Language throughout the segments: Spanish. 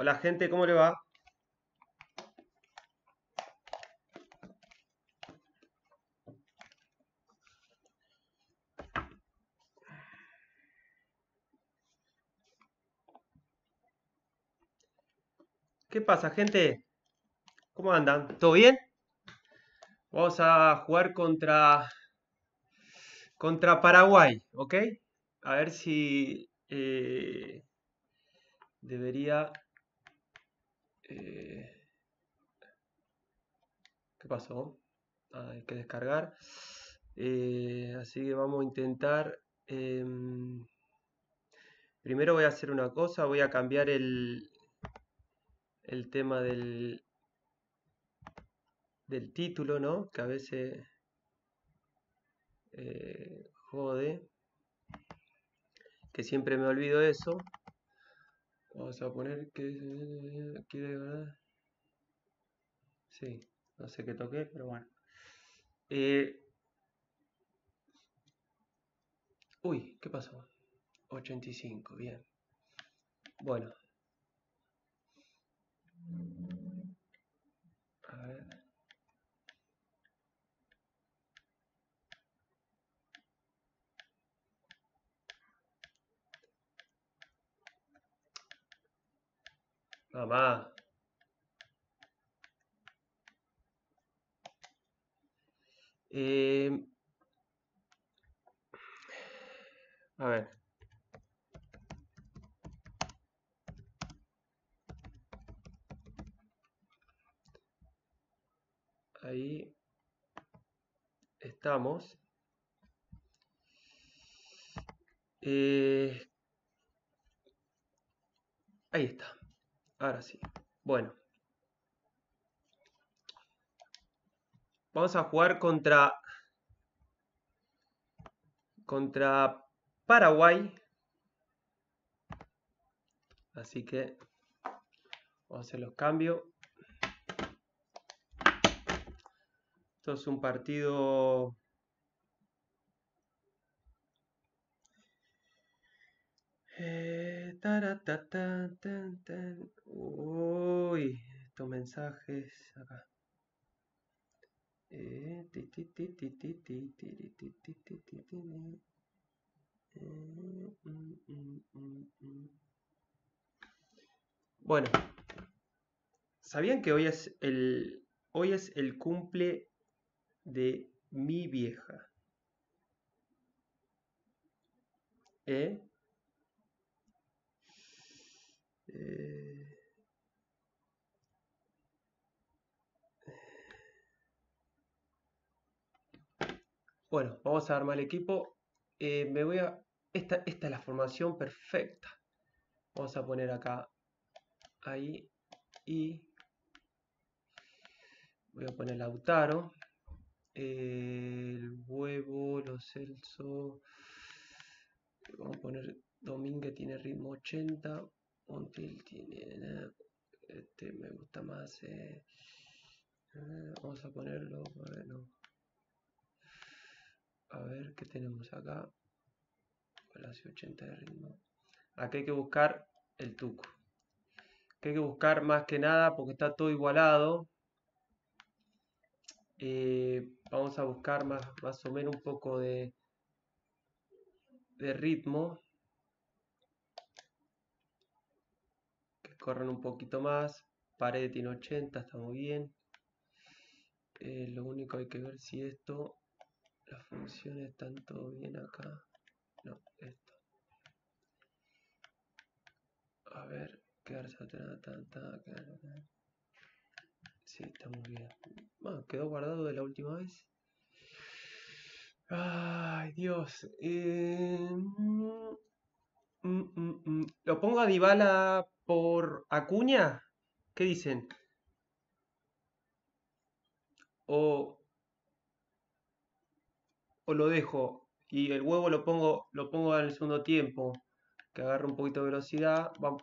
Hola gente, ¿cómo le va? ¿Qué pasa, gente? ¿Cómo andan? ¿Todo bien? Vamos a jugar contra Paraguay, ¿ok? A ver si debería... ¿Qué pasó? Ah, hay que descargar. Así que vamos a intentar... Primero voy a hacer una cosa, voy a cambiar el tema del título, ¿no? Que a veces jode, que siempre me olvido eso. Vamos a poner que quiere ganar. Sí, no sé qué toqué, pero bueno. Uy, ¿qué pasó? 85, bien. Bueno. A ver. Mamá. A ver. Ahí estamos. Ahí está. Ahora sí. Bueno. Vamos a jugar contra Paraguay. Así que vamos a hacer los cambios. Esto es un partido... Uy, estos mensajes acá. Bueno, ¿sabían que hoy es el cumple de mi vieja? ¿Eh? Bueno, vamos a armar el equipo. Me voy a... Esta es la formación perfecta. Vamos a poner acá. Ahí. Y... voy a poner Lautaro. El huevo, los Celso. Vamos a poner Domínguez, tiene ritmo 80. Montiel tiene... Este me gusta más. Vamos a ponerlo. Bueno. A ver qué tenemos acá. Palacio 80 de ritmo. Aquí hay que buscar el tuco. Aquí hay que buscar más que nada porque está todo igualado. Vamos a buscar más o menos un poco de ritmo. Que corran un poquito más. Pared tiene 80, está muy bien. Lo único hay que ver si esto... las funciones están todo bien acá. No, esto. A ver, quedarse atrás. Sí, está muy bien. Bueno, quedó guardado de la última vez. Ay, Dios. ¿Lo pongo a Dybala por Acuña? ¿Qué dicen? O lo dejo y el huevo lo pongo en el segundo tiempo, que agarre un poquito de velocidad. Vamos.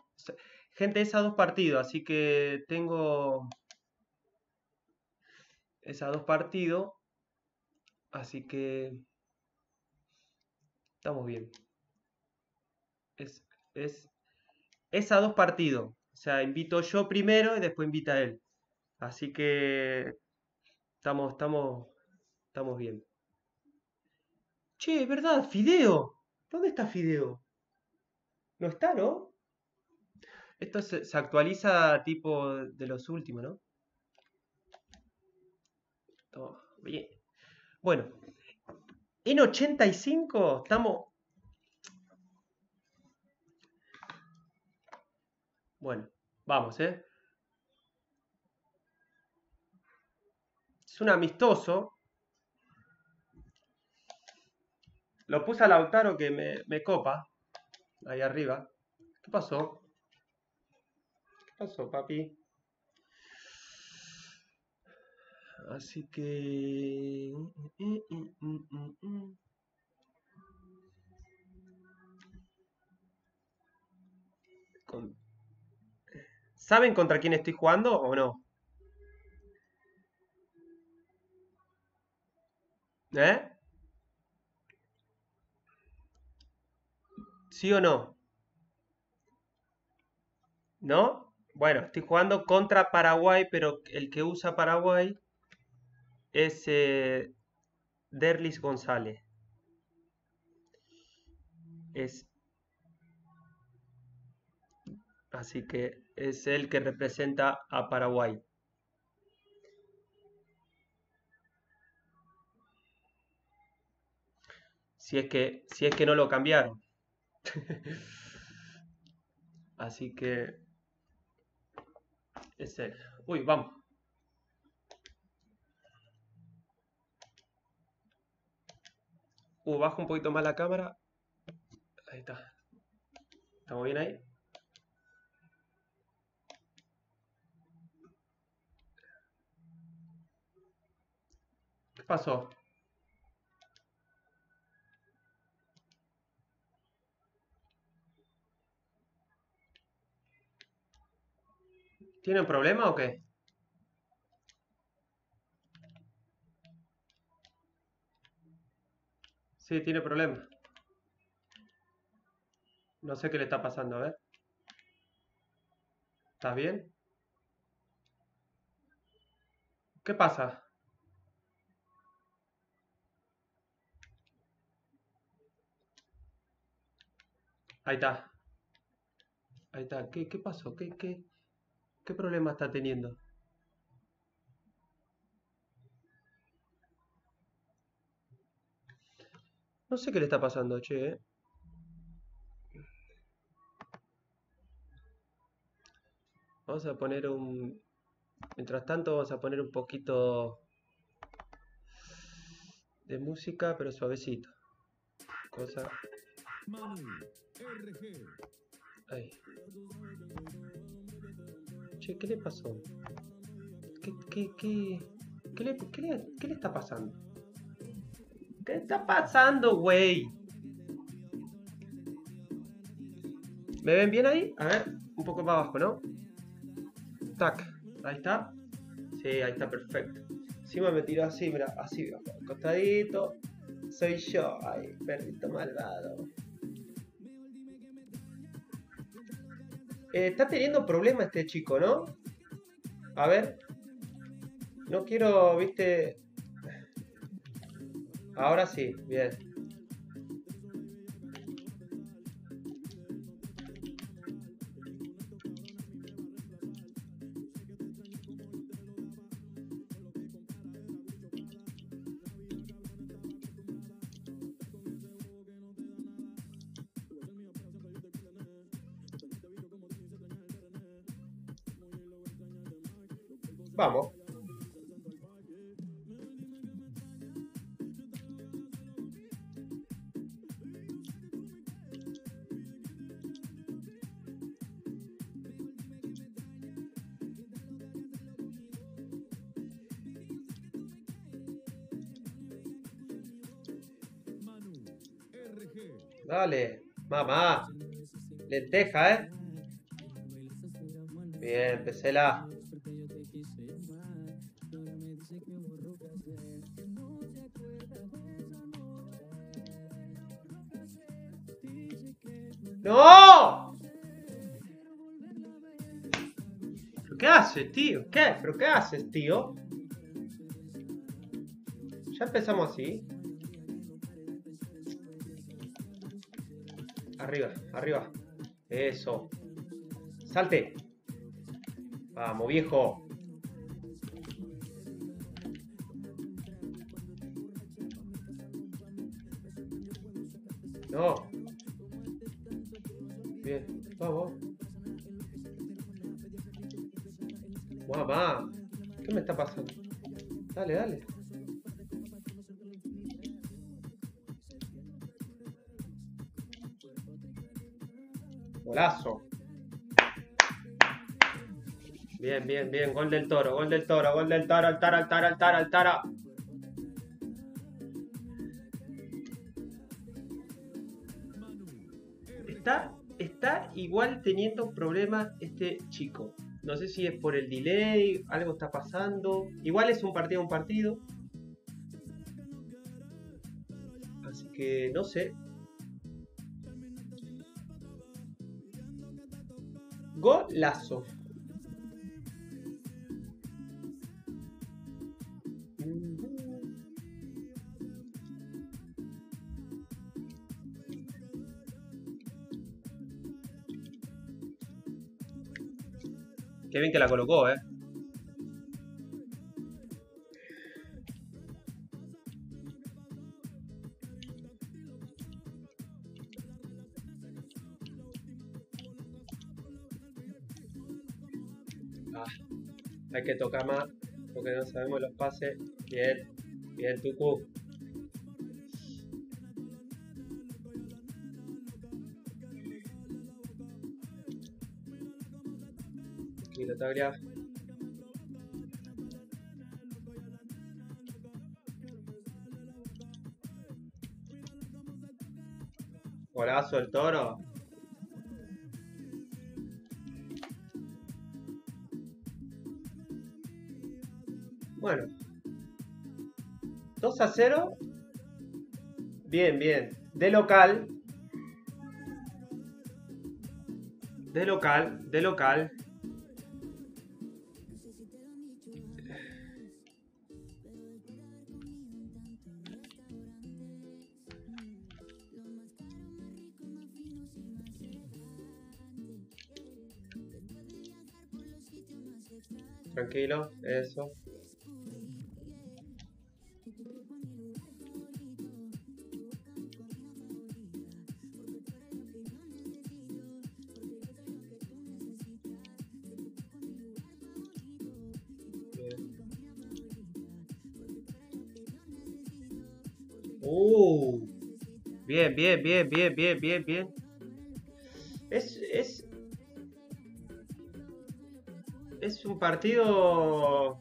Gente, esas dos partidos, así que tengo esas dos partidos, así que estamos bien. Esas dos partidos, O sea, invito yo primero y después invita él. Así que estamos bien. Che, es verdad, Fideo. ¿Dónde está Fideo? No está, ¿no? Esto se actualiza tipo de los últimos, ¿no? Todo bien. Bueno, en 85 estamos... Bueno, vamos, ¿eh? Es un amistoso. Lo puse a Lautaro que me copa. Ahí arriba. ¿Qué pasó? ¿Qué pasó, papi? Así que... ¿Saben contra quién estoy jugando o no? ¿Eh? ¿Sí o no? ¿No? Bueno, estoy jugando contra Paraguay, pero el que usa Paraguay es Derlis González. Así que es el que representa a Paraguay. Si es que no lo cambiaron. Así que es él. Uy, vamos. Bajo un poquito más la cámara. Ahí está. ¿Estamos bien ahí? ¿Qué pasó? ¿Tienen problema o qué? Sí, tiene problema. No sé qué le está pasando, a ver. ¿Estás bien? ¿Qué pasa? Ahí está. Ahí está. ¿Qué pasó? ¿Qué problema está teniendo? No sé qué le está pasando, che, ¿eh? Vamos a poner un... Mientras tanto vamos a poner un poquito de música, pero suavecito. Cosa... Ahí. Che, ¿qué le pasó? ¿Qué le está pasando? ¿Qué está pasando, güey? ¿Me ven bien ahí? A ver, un poco más abajo, ¿no? Tac, ahí está. Sí, ahí está perfecto. Encima me tiro así, mira, así, costadito. Soy yo, ay, perrito malvado. Está teniendo problemas este chico, ¿no? A ver. No quiero, viste... Ahora sí, bien. Vamos. Dale, mamá. Lenteja, ¿eh? Bien, pesela. ¡No! ¿Qué haces, tío? ¿Qué? ¿Pero qué haces, tío? Ya empezamos así. Arriba, arriba. Eso. Salte. Vamos, viejo. No. Bien, vamos. Guapa. ¿Qué me está pasando? Dale, dale. Golazo. Bien, bien, bien. Gol del Toro, gol del Toro, gol del Toro. Altara, altara, altara, altara. Está igual teniendo problemas este chico. No sé si es por el delay, algo está pasando. Igual es un partido. Así que no sé. Golazo. Qué bien que la colocó, eh. Hay que tocar más porque no sabemos los pases. Bien, bien, Tucu. Tranquilo, Taglia. Golazo el Toro. Bueno, 2-0. Bien, bien. De local. Tranquilo, eso. Bien. Es un partido...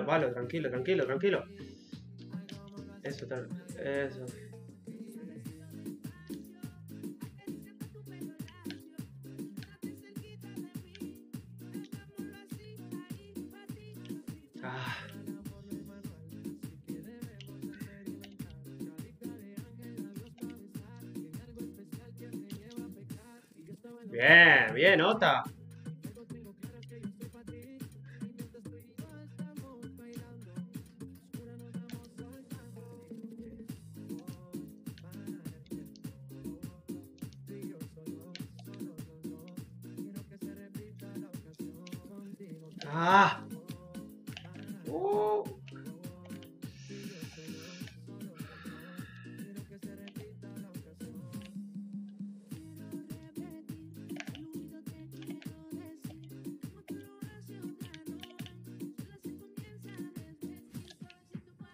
Palo, tranquilo. Eso. Bien, Ota.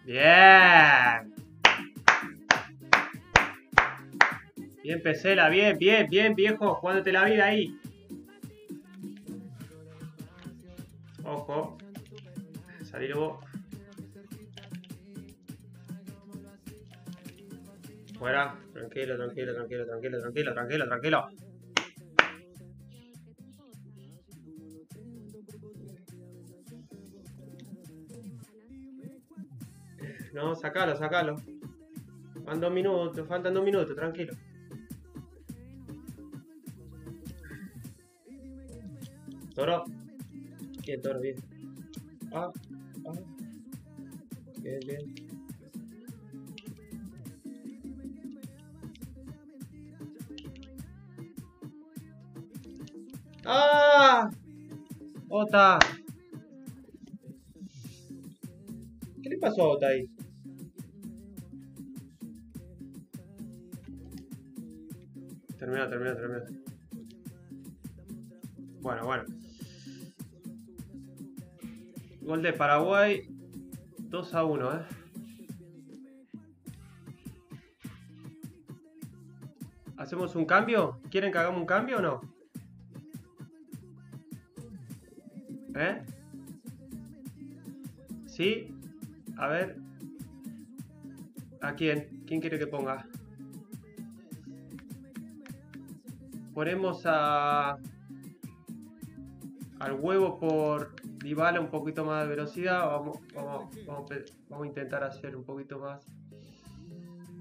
Bien. Bien, Pesela, bien, bien, bien, viejo, jugándote la vida ahí. Ojo. Salí luego. Fuera. Tranquilo, tranquilo, tranquilo, tranquilo, tranquilo, tranquilo, tranquilo. No, sacalo, sacalo. Faltan 2 minutos, tranquilo. Toro. Bien, Toro, bien. Ah, ah. Bien, bien. ¡Ah! Ota. ¿Qué le pasó a Ota ahí? Termina, termina, termina. Bueno, bueno. Gol de Paraguay, 2-1, ¿eh? ¿Hacemos un cambio? ¿Quieren que hagamos un cambio o no? ¿Eh? ¿Sí? A ver. ¿A quién? ¿Quién quiere que ponga? Ponemos a... al huevo por Dybala, un poquito más de velocidad. Vamos a intentar hacer un poquito más.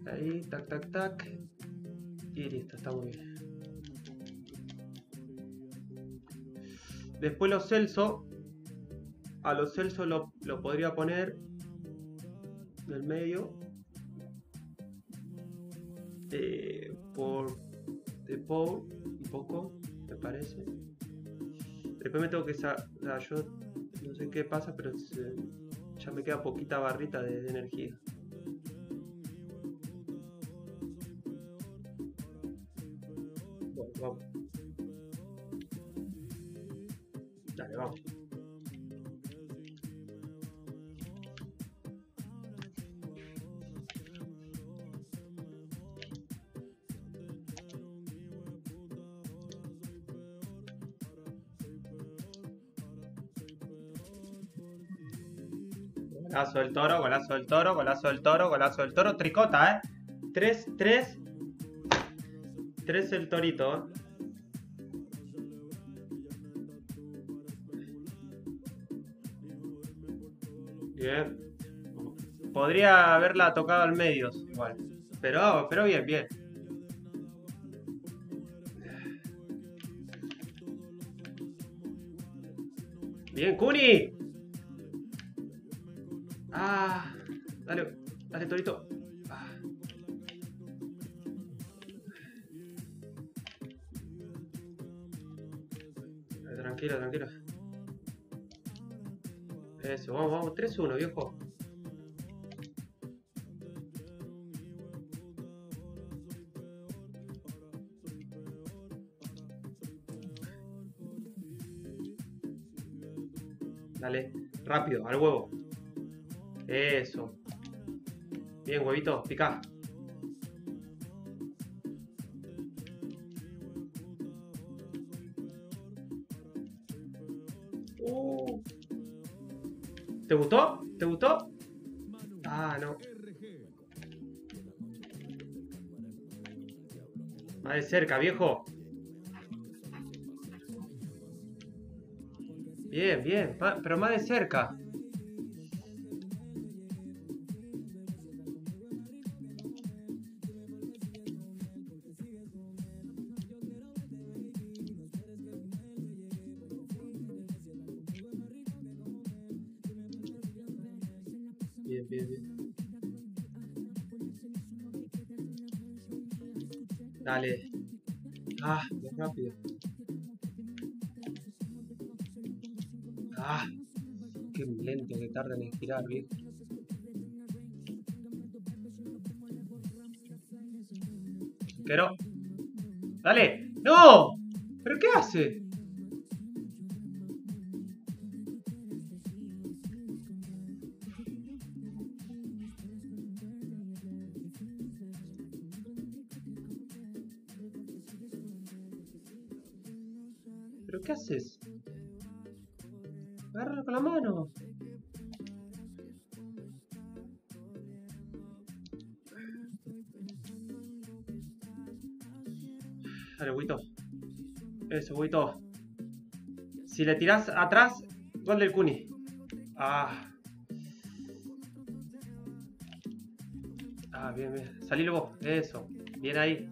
Ahí, tac, tac, tac. Y listo, está muy bien. Después los Celso. A los Celso lo podría poner en el medio. Por De Paul, un poco, me parece. Después me tengo que yo no sé qué pasa, pero ya me queda poquita barrita de energía. Bueno, vamos. Dale, vamos. Golazo del Toro, golazo del Toro, golazo del Toro, golazo del Toro. Tricota, ¿eh? 3-3. 3 el Torito, ¿eh? Bien. Podría haberla tocado al medio, igual. Pero bien, bien. Bien, Cuni. Ah, dale, dale, Torito. Ah. Tranquilo, tranquilo. Eso, vamos, vamos, 3-1, viejo. Dale, rápido, al huevo. Eso. Bien, huevito, pica. ¿Te gustó? ¿Te gustó? Ah, no. Más de cerca, viejo. Bien, bien, pero más de cerca. Dale. Ah, más rápido. Ah, qué lento que tarda en girar, viejo. Pero. Dale. ¡No! ¿Pero qué hace? ¿Pero qué haces? Agárralo con la mano. Dale, Huito. Eso, Huito. Si le tirás atrás, gol del Cuni. Ah. Ah, bien, bien. Salilo vos. Eso. Bien ahí.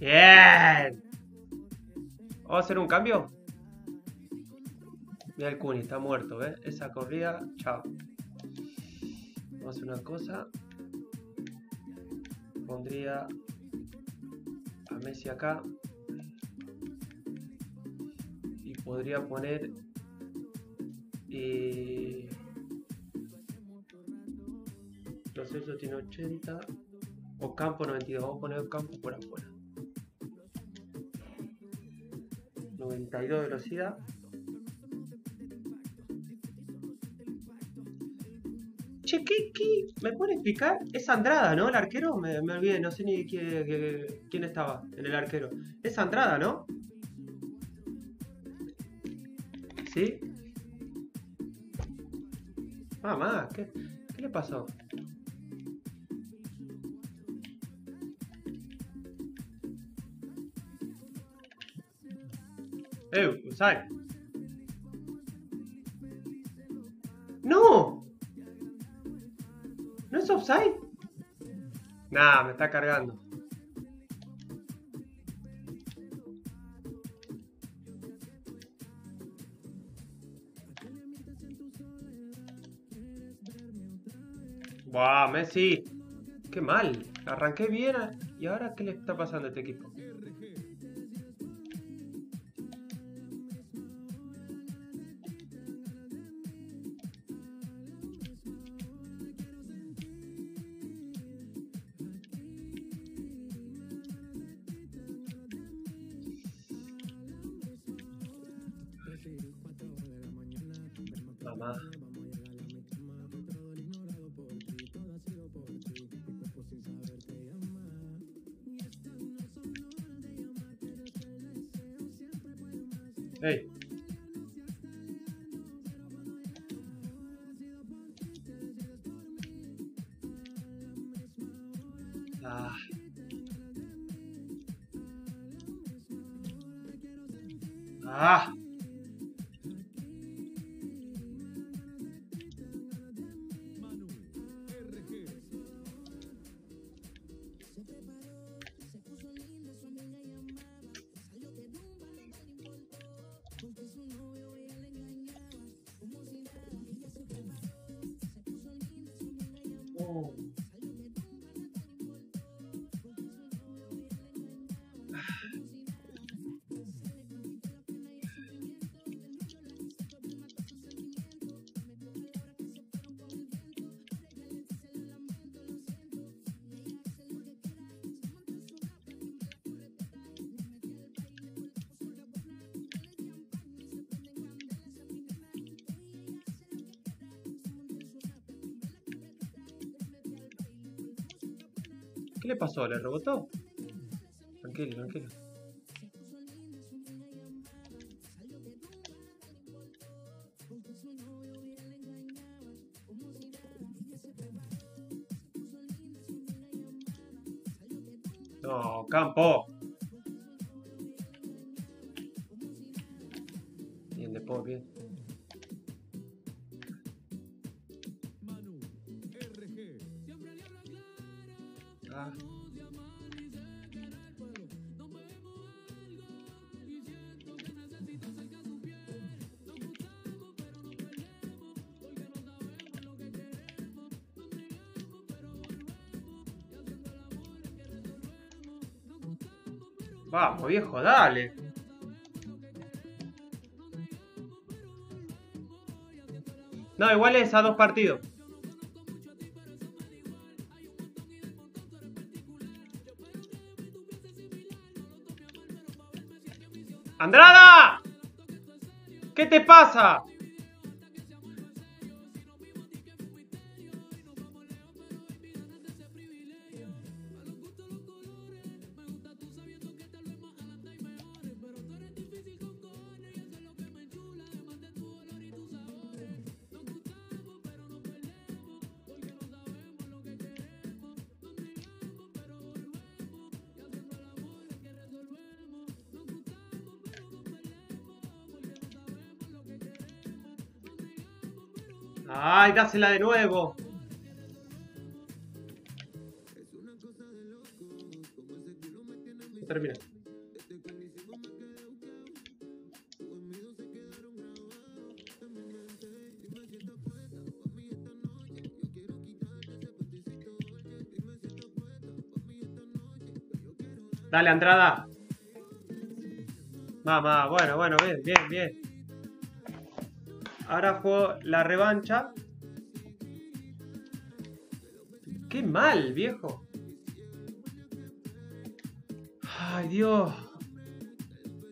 Bien. ¿Vamos a hacer un cambio? Mira el Cuni, está muerto, ¿eh? Esa corrida, chao. Vamos a hacer una cosa. Pondría a Messi acá. Y podría poner... Proceso tiene 80. Ocampo 92. Vamos a poner Ocampo por afuera. 92 de velocidad. Che, ¿qué? ¿Me pueden explicar? Es Andrada, ¿no? El arquero. Me olvidé, no sé ni quién estaba en el arquero. Es Andrada, ¿no? ¿Sí? Mamá, ¿qué le pasó? Usai. ¡No! ¿No es offside? Nah, me está cargando. ¡Buah, Messi! ¡Qué mal! Arranqué bien y ahora ¿qué le está pasando a este equipo? Hey. Ah. Ah. ¿Qué le pasó? ¿Le rebotó? Tranquilo, tranquilo. No, campo. Bien, de pop, bien. Vamos, viejo, dale. No, igual es a 2 partidos. ¡Andrada! ¿Qué te pasa? ¡Ay, dásela de nuevo! Termina. Dale, Andrada. Mamá, bueno, bien. Ahora juego la revancha. ¡Qué mal, viejo! ¡Ay, Dios!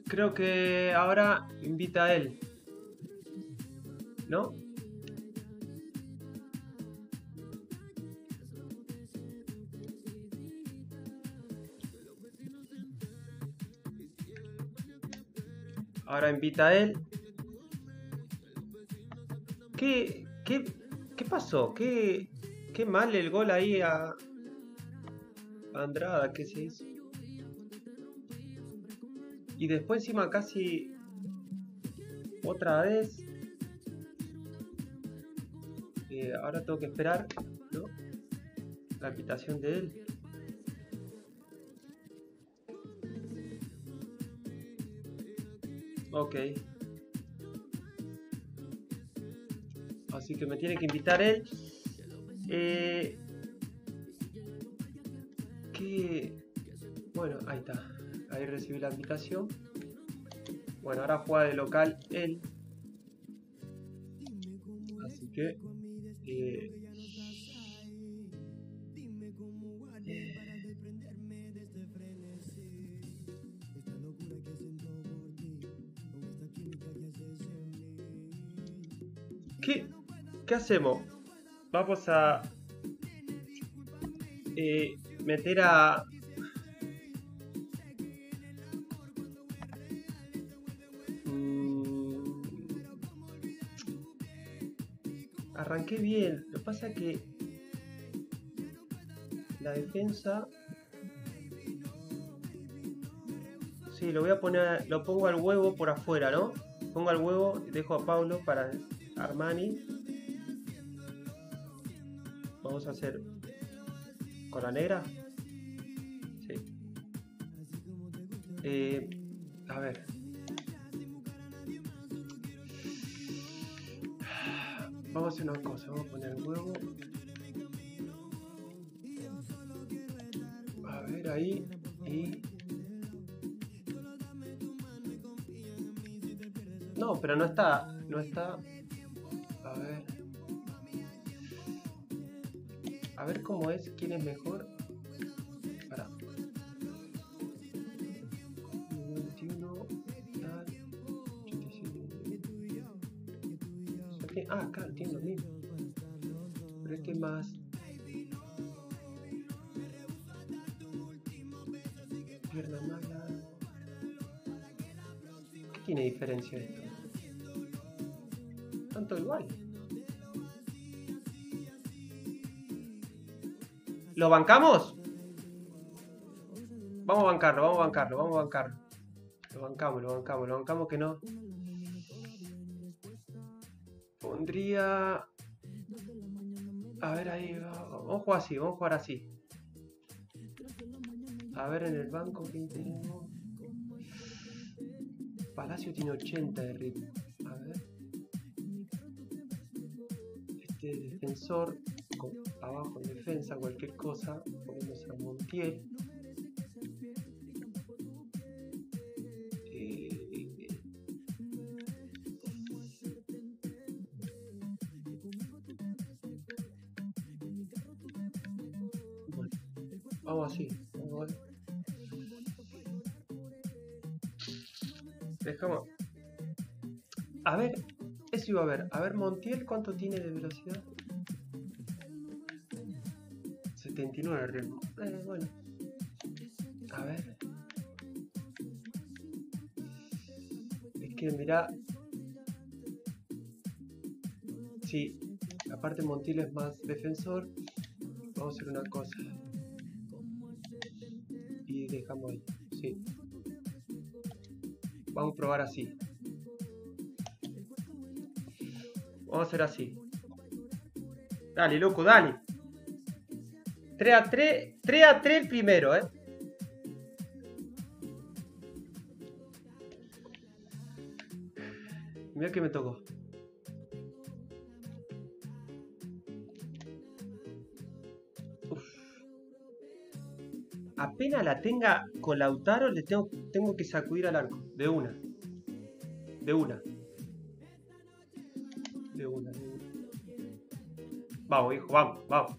Creo que ahora invita a él, ¿no? Ahora invita a él. ¿Qué pasó? ¿Qué mal el gol ahí a Andrada? ¿Qué se hizo? Y después encima casi otra vez. Ahora tengo que esperar, ¿no?, la quitación de él. Ok. Así que me tiene que invitar él. Bueno, ahí está. Ahí recibí la invitación. Bueno, ahora juega de local él. Así que ¿qué hacemos? Vamos a meter a... Arranqué bien, lo que pasa es que la defensa, sí, lo voy a poner, lo pongo al huevo por afuera, ¿no? Pongo al huevo, dejo a Pablo para Armani. Vamos a hacer con la negra, sí. A ver. Vamos a hacer una cosa, vamos a poner el huevo. A ver ahí y... No, pero no está. A ver. A ver cómo es, quién es mejor. Pará. 21, tal, 87. Ah, acá entiendo bien. Pero este más. Pierna mala. ¿Qué tiene diferencia esto? Tanto igual. ¿Lo bancamos? Vamos a bancarlo, vamos a bancarlo. Lo bancamos que no. Pondría... A ver ahí, vamos a jugar así. A ver en el banco, ¿qué tenemos? Palacio tiene 80 de ritmo. A ver. Este defensor... Abajo en defensa, cualquier cosa, ponemos a Montiel. Bueno, vamos así. Dejamos. A ver, eso iba a ver. A ver, Montiel, ¿cuánto tiene de velocidad? 79 ritmo. Bueno. A ver. Es que mirá. Sí. Aparte Montiel es más defensor. Vamos a hacer una cosa. Y dejamos ahí. Sí. Vamos a probar así. Vamos a hacer así. Dale, loco, dale. 3-3 el primero, ¿eh? Mira que me tocó. Uf. Apenas la tenga con Lautaro, le tengo que sacudir al arco. De una. De una. De una. Vamos, hijo, vamos, vamos.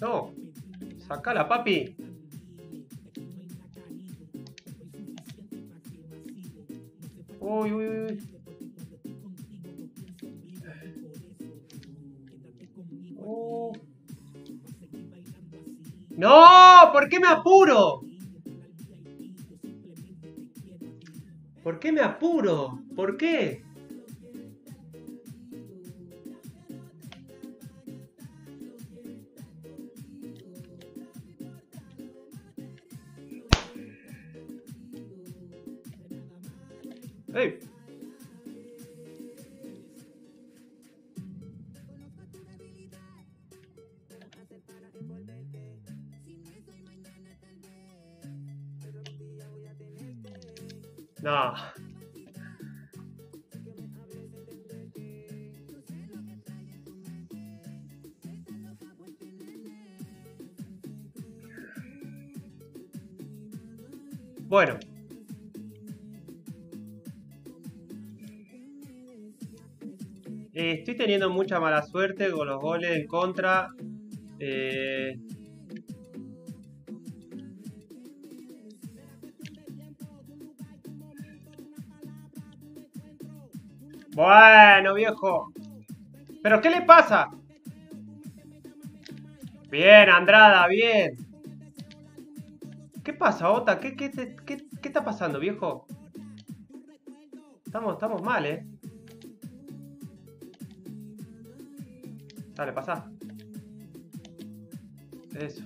No, sacala, papi. Uy, uy, uy. Oh. No, ¿por qué me apuro? ¿Por qué me apuro? ¿Por qué? Hey. No. Bueno. Estoy teniendo mucha mala suerte con los goles en contra. Bueno, viejo. ¿Pero qué le pasa? Bien, Andrada, bien. ¿Qué pasa, Ota? ¿Qué está pasando, viejo? Estamos mal, ¿eh? Dale, pasá. Eso.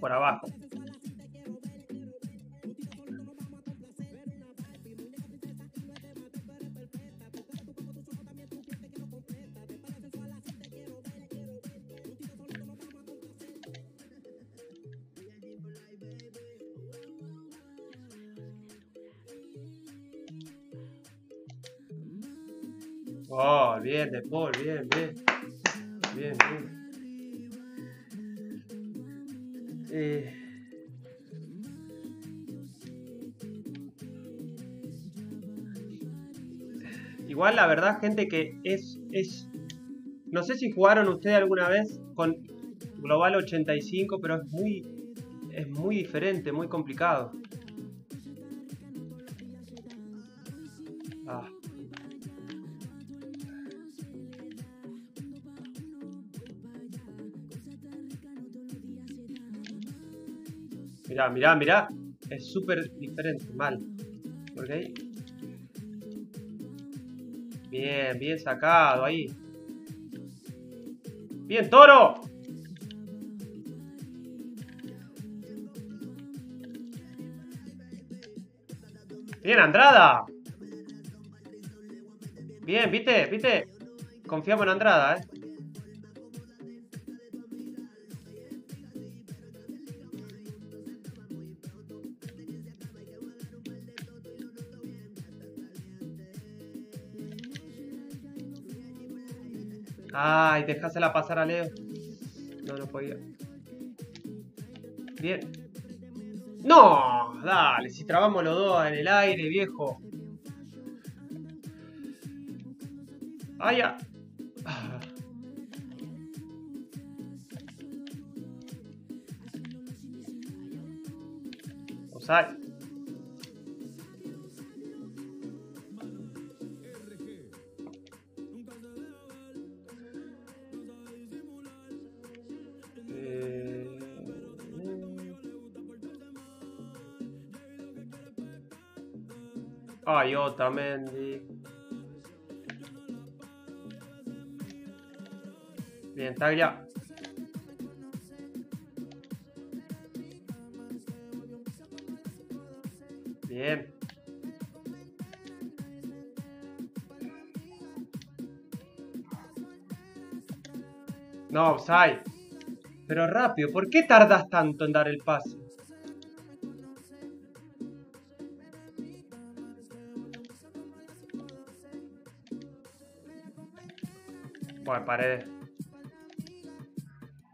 Por abajo. Oh, bien, de Paul, bien, bien. Bien, bien. Igual la verdad, gente, que es... No sé si jugaron ustedes alguna vez con Global 85, pero es muy diferente, muy complicado. Ah. Mirá, mirá, mirá. Es súper diferente, mal. ¿Ok? Bien, bien sacado ahí. ¡Bien, toro! ¡Bien, Andrada! Bien, ¿viste? ¿Viste? Confiamos en Andrada, ¿eh? Ay, dejásela pasar a Leo. No, no podía. Bien. No, dale, si trabamos los dos en el aire, viejo. Ay, ah, ya. Offside. Ay, Otamendi. Bien, Taglia. Bien. No, offside. Pero rápido, ¿por qué tardas tanto en dar el pase? Bueno, Paredes.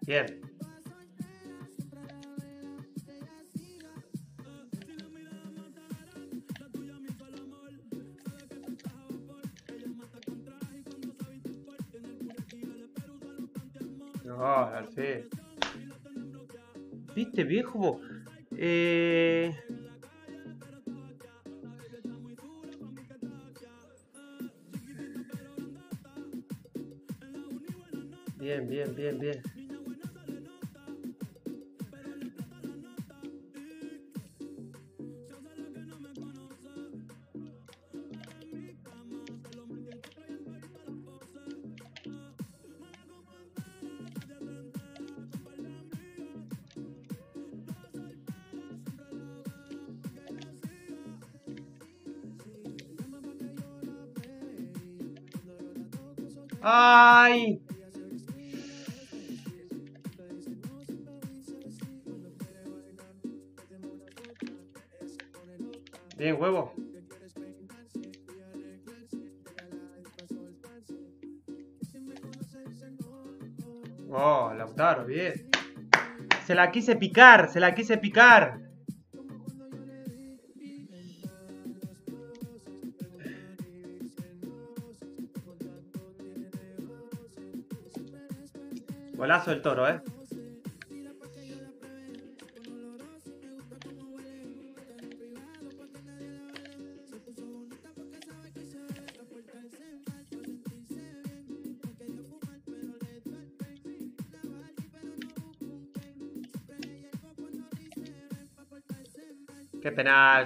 Bien. No, al fin. ¿Viste, viejo? Bien, bien, bien, bien. ¡Ay! Bien, huevo. Oh, Lautaro, bien. Se la quise picar, se la quise picar. Golazo del Toro, eh.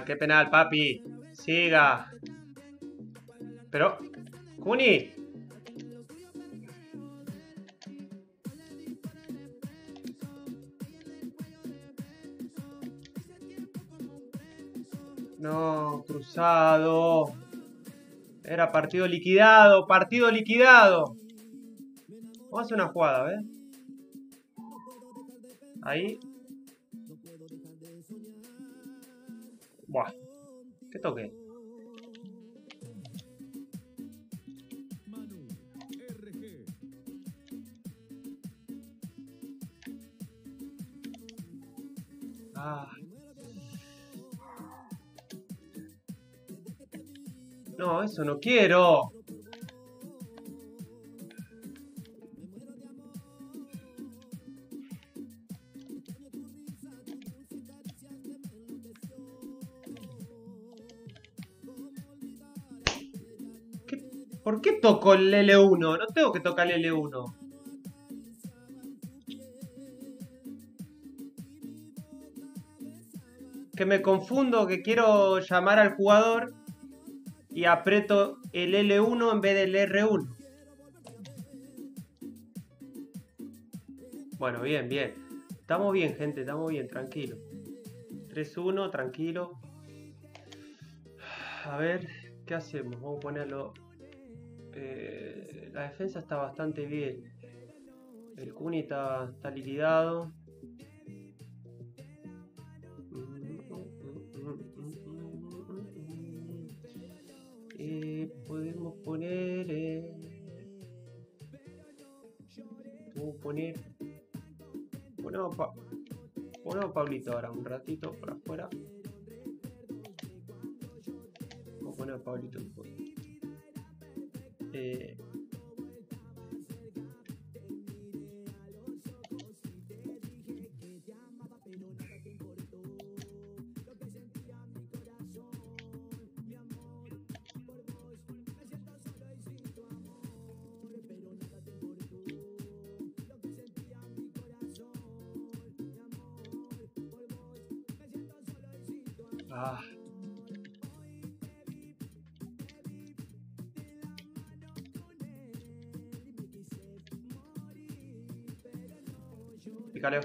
Qué penal, papi. Siga. Pero, Kuni. No, cruzado. Era partido liquidado, partido liquidado. Vamos a hacer una jugada, ¿ves? Ahí. Buah, ¿qué toqué? Ah. No, eso no quiero. ¿Por qué toco el L1? No tengo que tocar el L1. Que me confundo, que quiero llamar al jugador y aprieto el L1 en vez del R1. Bueno, bien, bien. Estamos bien, gente, estamos bien, tranquilo. 3-1, tranquilo. A ver, ¿qué hacemos? Vamos a ponerlo... la defensa está bastante bien. El Kun está liquidado. Podemos poner... Podemos poner... Bueno, Bueno, Pablito, ahora un ratito para afuera. Vamos a poner a Pablito un poco. Pícale.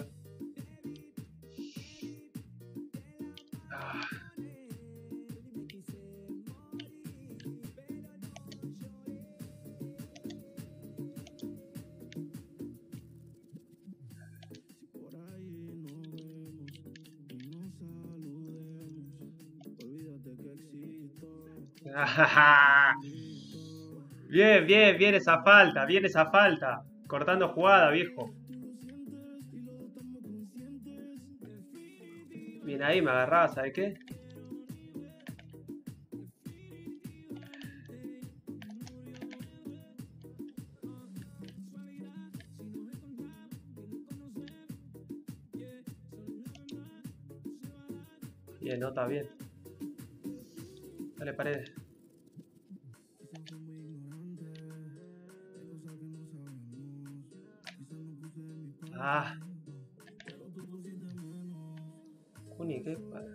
Bien, bien, bien esa falta, cortando jugada, viejo. Bien ahí, me agarraba, ¿sabes qué? Bien, no está bien. Dale, Paredes. Ah. Cuni, qué padre.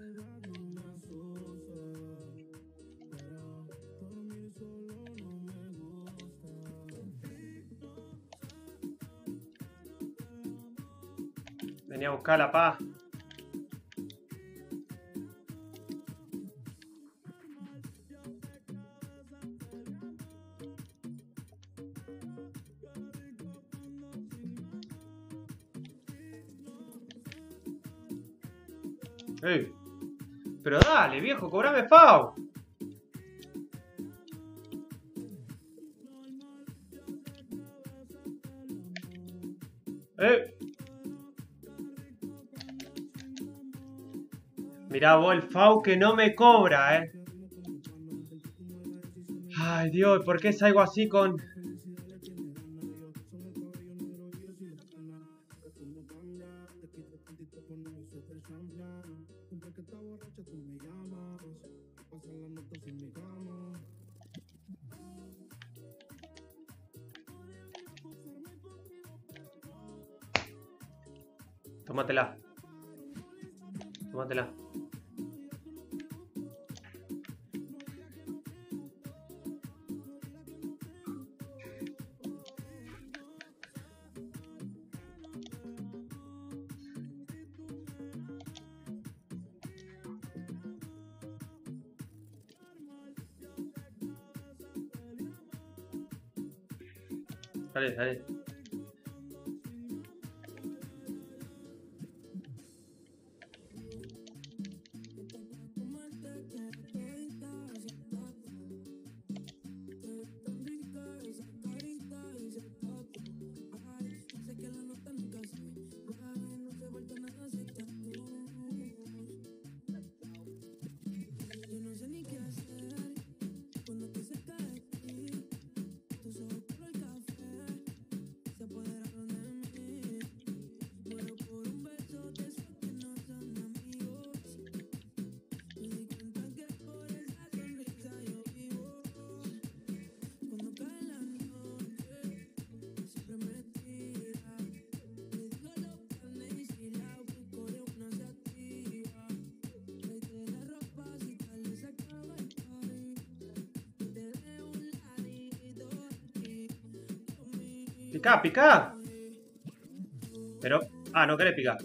Venía a buscar la paz. Ey. Pero dale, viejo, cobrame FAO. Mirá vos el FAO que no me cobra, Ay, Dios, ¿por qué salgo así con...? Tómatela. Tómatela. Dale, dale. Pica, pica. Pero... Ah, no querés picar.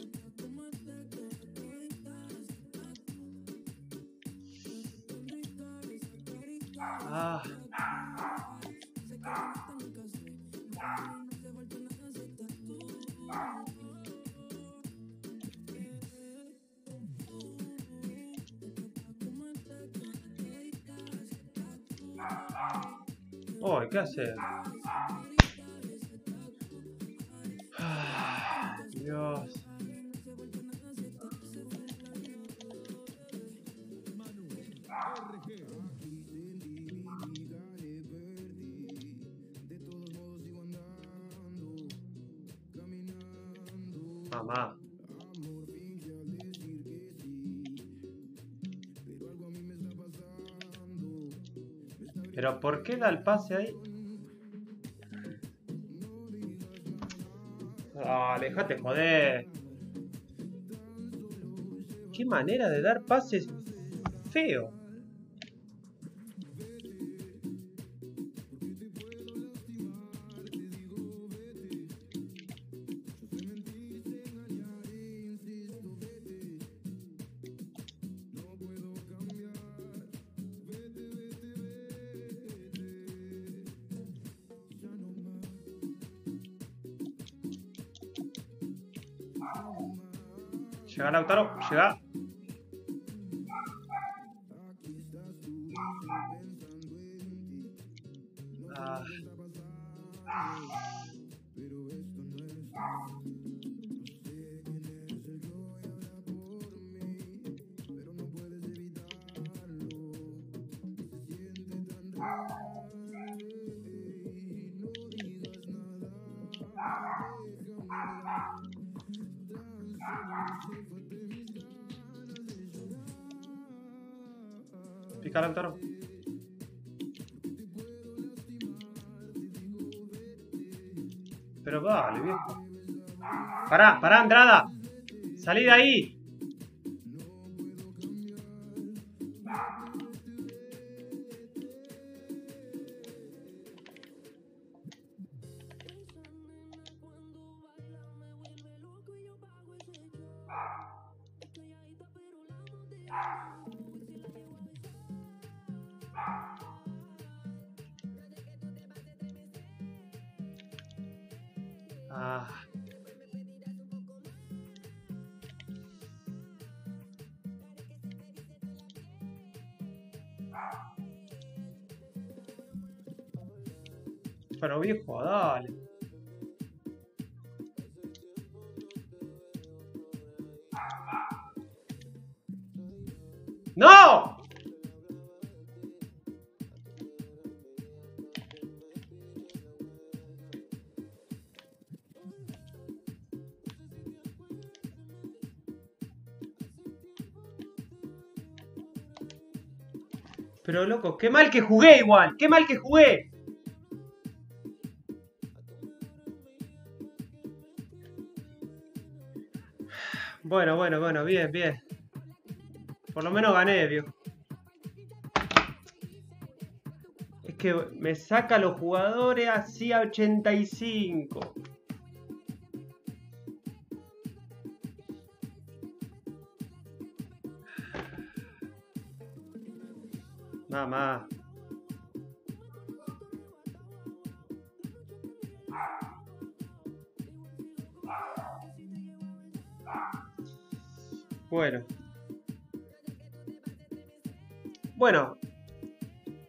Ah. Oh, ¿qué hace? Dios. Mamá. Pero ¿por qué da el pase ahí? Ah, déjate joder. Qué manera de dar pases feo. Llega Lautaro, llega. Ah. Picar al toro. Pero vale, viejo. Pará, pará, Andrada. Salí de ahí. Pero viejo, dale. ¡No! Pero loco, qué mal que jugué igual, qué mal que jugué. Bueno, bien, bien. Por lo menos gané, viejo. Es que me saca a los jugadores así a 85. Mamá. Bueno,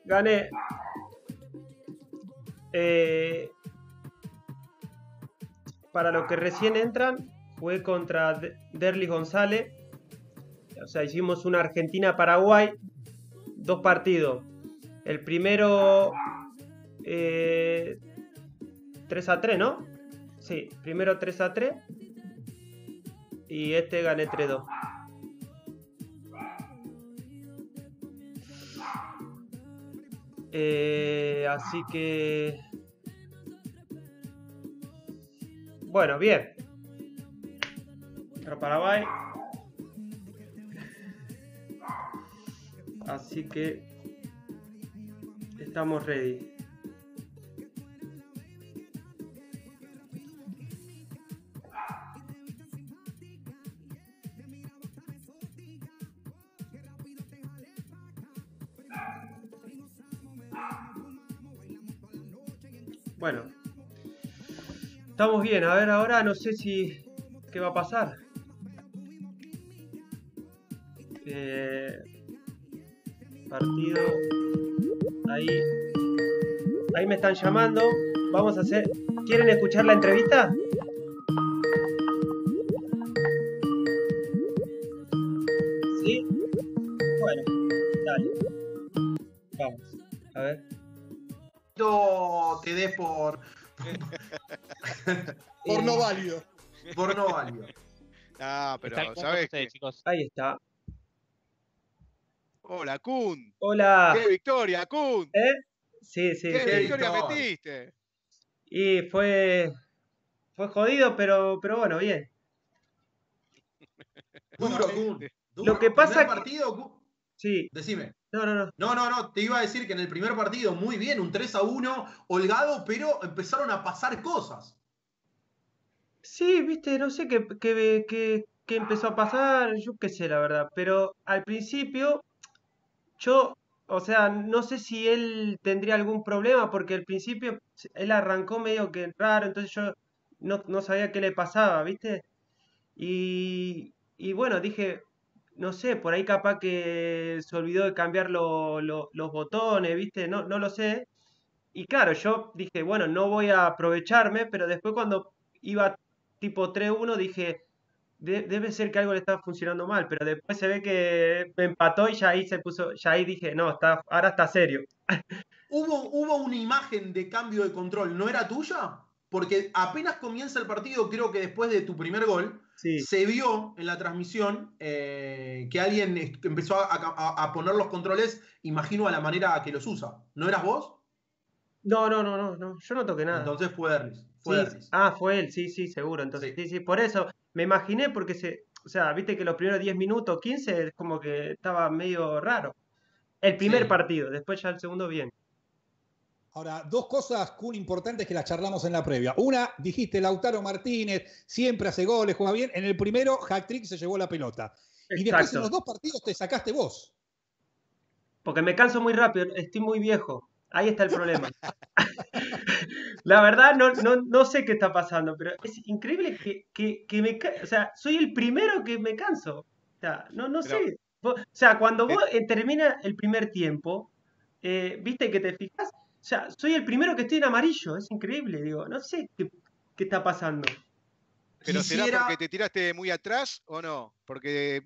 gané. Para los que recién entran, jugué contra Derlis González. O sea, hicimos una Argentina-Paraguay. Dos partidos. El primero 3-3, ¿no? Sí, primero 3-3. Y este gané 3-2. Así que... Bueno, bien. Para Paraguay. Así que... Estamos ready. Bueno, estamos bien. A ver, ahora no sé si... ¿Qué va a pasar? Partido. Ahí. Ahí me están llamando. Vamos a hacer... ¿Quieren escuchar la entrevista? ¿Sí? Bueno, dale. dale. Vamos, a ver. No te des por... por no válido. Por no válido. Ah, no, pero ¿sabes qué? Chicos. Ahí está. Hola, Kun. Hola. ¡Qué victoria, Kun! ¿Eh? Sí, sí. ¿Qué victoria metiste? Y fue jodido, pero bueno, bien. Duro, Kun. Lo que pasa partido, que... Sí. Decime. No, te iba a decir que en el primer partido, muy bien, un 3-1, holgado, pero empezaron a pasar cosas. Sí, viste, no sé qué empezó a pasar, yo qué sé, la verdad. Pero al principio, yo, o sea, no sé si él tendría algún problema, porque al principio él arrancó medio que raro, entonces yo no sabía qué le pasaba, viste. Y bueno, dije... No sé, por ahí capaz que se olvidó de cambiar los botones, ¿viste? No lo sé. Y claro, yo dije, bueno, no voy a aprovecharme, pero después cuando iba tipo 3-1 dije, debe ser que algo le estaba funcionando mal, pero después se ve que me empató y ya ahí se puso, ya ahí dije, no, ahora está serio. Hubo una imagen de cambio de control, ¿no era tuya? Porque apenas comienza el partido, creo que después de tu primer gol... Sí. Se vio en la transmisión que alguien empezó a poner los controles, imagino, a la manera que los usa. ¿No eras vos? No. Yo no toqué nada. Entonces fue Derlis. Ah, fue él. Sí, seguro. Entonces, sí. Por eso me imaginé, porque o sea, viste que los primeros 10 minutos, 15, es como que estaba medio raro. El primer partido, después ya el segundo bien. Ahora, dos cosas, Kun, importantes que las charlamos en la previa. Una, dijiste, Lautaro Martínez siempre hace goles, juega bien. En el primero, hat-trick, se llevó la pelota. Exacto. Y después en los dos partidos te sacaste vos. Porque me canso muy rápido, estoy muy viejo. Ahí está el problema. La verdad, no sé qué está pasando, pero es increíble que me... O sea, soy el primero que me canso. O sea, no sé. O sea, cuando vos termina el primer tiempo, viste que te fijás, o sea, soy el primero que estoy en amarillo. Es increíble, digo. No sé qué está pasando. ¿Pero será porque te tiraste muy atrás o no? Porque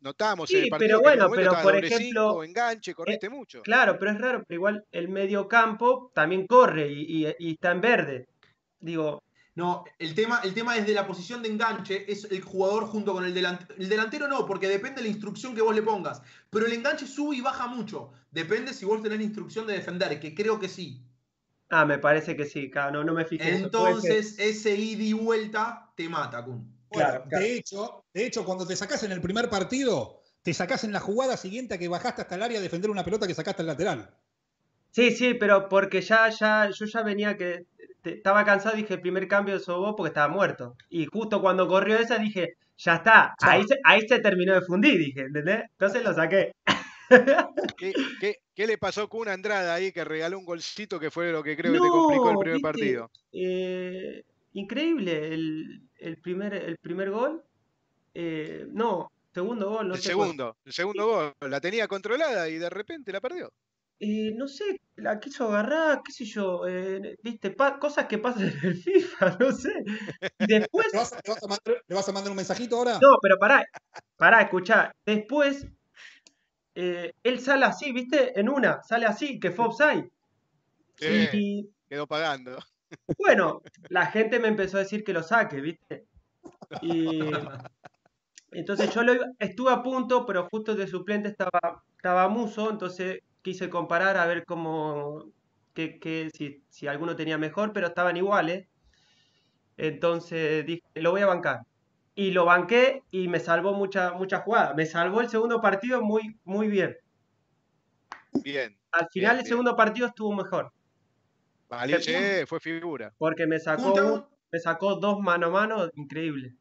notamos en el partido. Sí, pero bueno, pero por ejemplo... 5, enganche, corriste mucho. Claro, pero es raro. Pero igual el mediocampo también corre y está en verde. Digo... No, el tema es de la posición de enganche, es el jugador junto con el delantero. El delantero no, porque depende de la instrucción que vos le pongas. Pero el enganche sube y baja mucho. Depende si vos tenés la instrucción de defender, que creo que sí. Ah, me parece que sí, no me fijé. Entonces, ese ida y vuelta te mata, Kun. Bueno, claro. De hecho, cuando te sacás en el primer partido, te sacás en la jugada siguiente a que bajaste hasta el área a defender una pelota que sacaste al lateral. Sí, pero porque yo ya venía que... Estaba cansado, dije, el primer cambio sos vos porque estaba muerto. Y justo cuando corrió esa dije, ya está, ahí se terminó de fundir, dije, ¿entendés? Entonces lo saqué. ¿Qué le pasó con una Andrada ahí que regaló un golcito que fue lo que creo que te complicó el primer partido? Increíble el primer gol. Segundo gol. El segundo gol, la tenía controlada y de repente la perdió. No sé, la quiso agarrar, qué sé yo, viste, cosas que pasan en el FIFA, no sé. Y después... ¿Le vas a mandar un mensajito ahora? No, pero pará, escuchá. Después, él sale así, viste, en una, sale así, que fue offside. Sí, y... quedó pagando. Bueno, la gente me empezó a decir que lo saque, viste. Y... Entonces yo estuve a punto, pero justo de suplente estaba Muso, entonces... Quise comparar a ver cómo si alguno tenía mejor, pero estaban iguales. Entonces dije, lo voy a bancar. Y lo banqué y me salvó mucha jugada. Me salvó el segundo partido muy bien. Bien. Al final el segundo partido estuvo mejor. Vale, fue figura. Porque me sacó dos mano a mano increíble.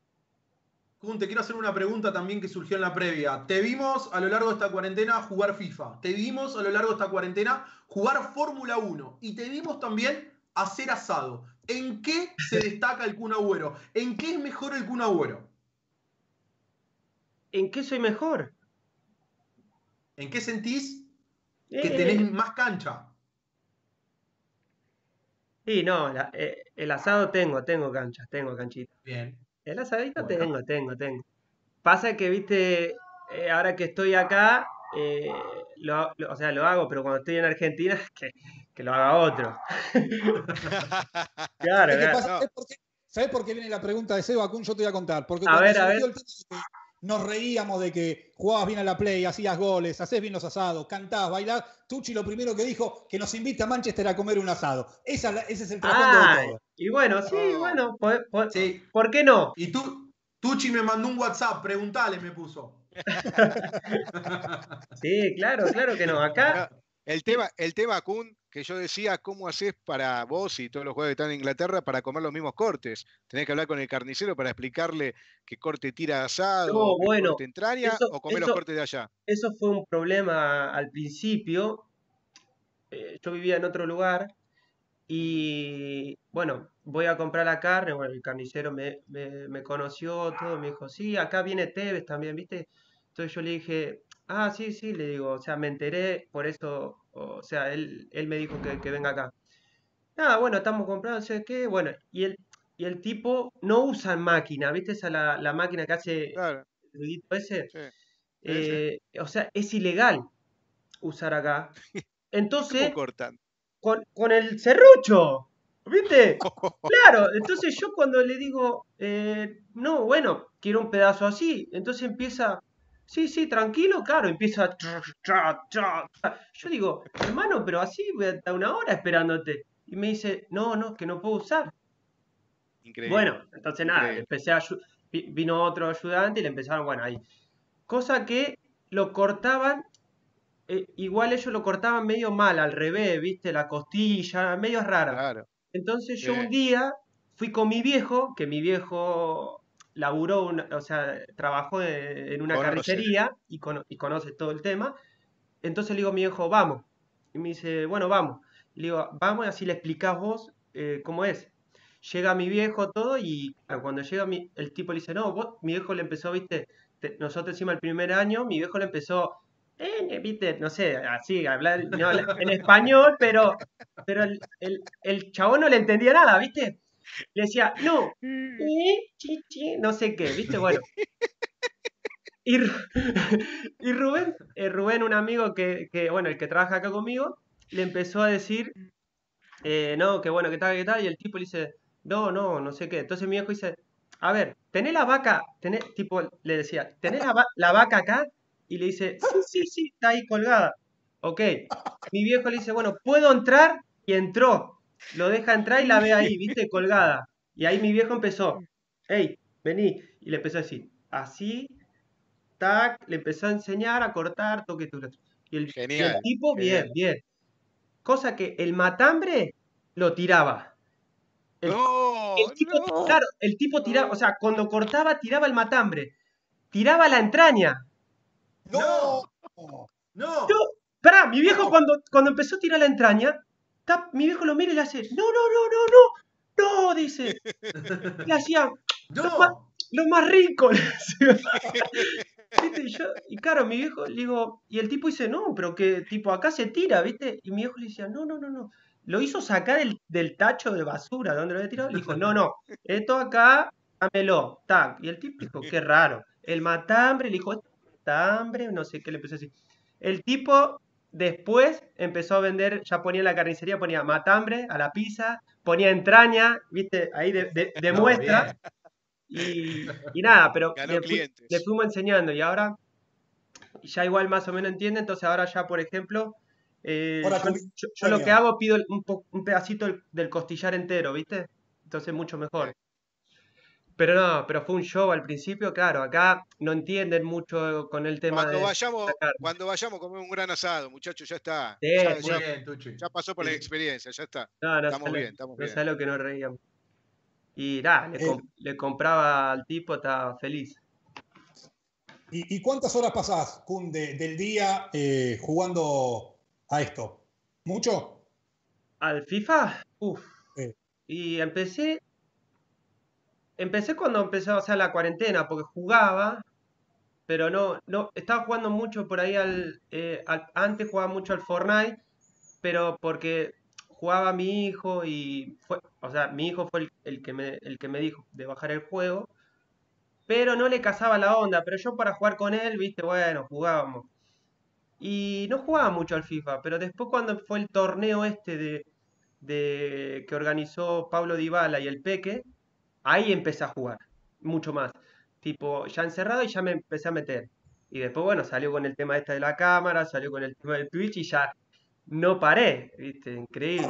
Kun, te quiero hacer una pregunta también que surgió en la previa. Te vimos a lo largo de esta cuarentena jugar FIFA. Te vimos a lo largo de esta cuarentena jugar Fórmula 1. Y te vimos también hacer asado. ¿En qué se destaca el Kun Agüero? ¿En qué es mejor el Kun Agüero? ¿En qué soy mejor? ¿En qué sentís que tenés más cancha? Sí, no, el asado tengo cancha, tengo canchita. Bien. El asadito bueno. Tengo. Pasa que, viste, ahora que estoy acá, o sea, lo hago, pero cuando estoy en Argentina, que lo haga otro. Claro, claro. ¿Sabés por qué viene la pregunta de Seba Kun? Yo te voy a contar. Porque cuando surgió el tema de que nos reíamos de que jugabas bien a la play, hacías goles, hacés bien los asados, cantás, bailás. Tucci lo primero que dijo, que nos invita a Manchester a comer un asado. Ese es el trasfondo de todo. Y bueno, sí, bueno, sí. ¿Por qué no? Y tú, Tucci me mandó un WhatsApp, preguntale, me puso. Sí, claro, claro que no. Acá... El tema, Kun, que yo decía, ¿cómo haces para vos y todos los jugadores que están en Inglaterra para comer los mismos cortes? Tenés que hablar con el carnicero para explicarle qué corte tira asado, no, bueno, corte entraña, eso, o comer los cortes de allá. Eso fue un problema al principio. Yo vivía en otro lugar y, bueno, voy a comprar la carne. Bueno, el carnicero me conoció, todo, me dijo, sí, acá viene Tevez también, ¿viste? Entonces yo le dije... Ah, sí, sí, le digo, o sea, me enteré, por eso, o sea, él me dijo que venga acá. Nada, bueno, estamos comprando, no sé qué, bueno, y el tipo no usa máquina, ¿viste? Esa la máquina que hace el ruidito ese. Sí, sí. O sea, es ilegal usar acá. Entonces, con el serrucho, ¿viste? Claro, entonces yo cuando le digo, no, bueno, quiero un pedazo así, entonces empieza... Sí, tranquilo, claro, empieza a... Yo digo, hermano, pero así voy a estar una hora esperándote. Y me dice, no, que no puedo usar. Increíble. Bueno, entonces nada, increíble. Vino otro ayudante y le empezaron, bueno, ahí. Cosa que lo cortaban, igual ellos lo cortaban medio mal, al revés, ¿viste? La costilla, medio rara. Claro. Entonces yo un día fui con mi viejo, que mi viejo... laburó, o sea, trabajó en una carnicería y conoce todo el tema. Entonces le digo a mi hijo, vamos. Y me dice, bueno, vamos. Y le digo, vamos, y así le explicás vos cómo es. Llega mi viejo, todo, y cuando llega el tipo le dice, no, vos, mi viejo le empezó, viste, nosotros encima el primer año, mi viejo le empezó, viste, no sé, así, hablar no, en español, pero el chabón no le entendía nada, viste. Le decía, no, no sé qué, ¿viste? Bueno. Y Rubén, un amigo bueno, el que trabaja acá conmigo, le empezó a decir, no, que bueno, que tal, y el tipo le dice, no sé qué. Entonces mi viejo dice, a ver, ¿tenés la vaca? Tipo, le decía, ¿tenés la vaca acá? Y le dice, sí, está ahí colgada. Ok. Mi viejo le dice, bueno, ¿puedo entrar? Y entró. Lo deja entrar y la ve ahí, ¿viste? Colgada. Y ahí mi viejo empezó, hey, vení. Y le empezó a decir, así, tac, le empezó a enseñar a cortar, toque tu... Y el tipo, bien. Cosa que el matambre lo tiraba. El tipo tiraba, o sea, cuando cortaba, tiraba el matambre. Tiraba la entraña. ¡No! Pará, mi viejo cuando empezó a tirar la entraña... Mi viejo lo mira y le hace, no, dice. Le hacía, lo más rico. ¿Viste? Y claro, mi viejo, le digo, y el tipo dice, no, pero que tipo acá se tira, ¿viste? Y mi viejo le decía, no. Lo hizo sacar del tacho de basura donde lo había tirado. Le dijo, no, esto acá, dámelo, tac. Y el tipo dijo, qué raro. El matambre, le dijo, matambre, no sé qué, le empezó a decir. El tipo... Después empezó a vender, ya ponía en la carnicería, ponía matambre a la pizza, ponía entraña, viste, ahí de muestra. Y nada, pero le fuimos enseñando. Y ahora ya igual más o menos entiende. Entonces ahora ya, por ejemplo, yo lo que hago, pido un pedacito del costillar entero, viste. Entonces mucho mejor. Pero no, pero fue un show al principio, claro, acá no entienden mucho con el tema cuando vayamos a comer un gran asado, muchachos, ya está. Sí, ya pasó por la experiencia, ya está. No, estamos bien. No es lo que nos reíamos. Y nada, le compraba al tipo, estaba feliz. ¿Y cuántas horas pasás, Kun, del día jugando a esto? ¿Mucho? ¿Al FIFA? Uf. Y empecé cuando empezó, o sea, la cuarentena, porque jugaba, pero no estaba jugando mucho por ahí antes jugaba mucho al Fortnite, pero porque jugaba mi hijo y mi hijo fue el que me dijo de bajar el juego, pero no le cazaba la onda, pero yo para jugar con él, viste, bueno, jugábamos. Y no jugaba mucho al FIFA, pero después cuando fue el torneo este que organizó Pablo Dybala y el Peque, ahí empecé a jugar mucho más. Tipo, ya encerrado y ya me empecé a meter. Y después, bueno, salió con el tema este de la cámara, salió con el tema del Twitch y ya no paré, ¿viste? Increíble.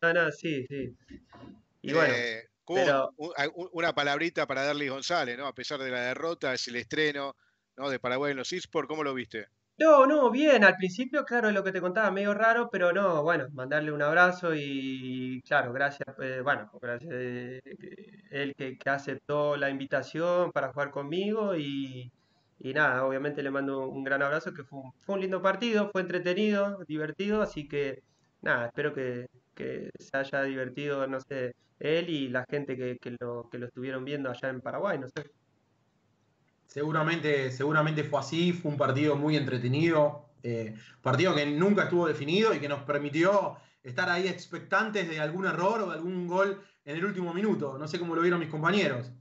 No, no, sí, sí. Y bueno... Pero... Una palabrita para Derlis González, ¿no? A pesar de la derrota, es el estreno, ¿no?, de Paraguay en los eSports. ¿Cómo lo viste? No, no, bien. Al principio, claro, es lo que te contaba, medio raro, pero no, bueno, mandarle un abrazo y, claro, gracias, bueno, gracias él que aceptó la invitación para jugar conmigo y nada, obviamente le mando un gran abrazo, que fue un lindo partido, fue entretenido, divertido, así que, nada, espero que se haya divertido, no sé, él y la gente que lo estuvieron viendo allá en Paraguay, no sé. Seguramente fue así, fue un partido muy entretenido, partido que nunca estuvo definido y que nos permitió estar ahí expectantes de algún error o de algún gol en el último minuto. No sé cómo lo vieron mis compañeros.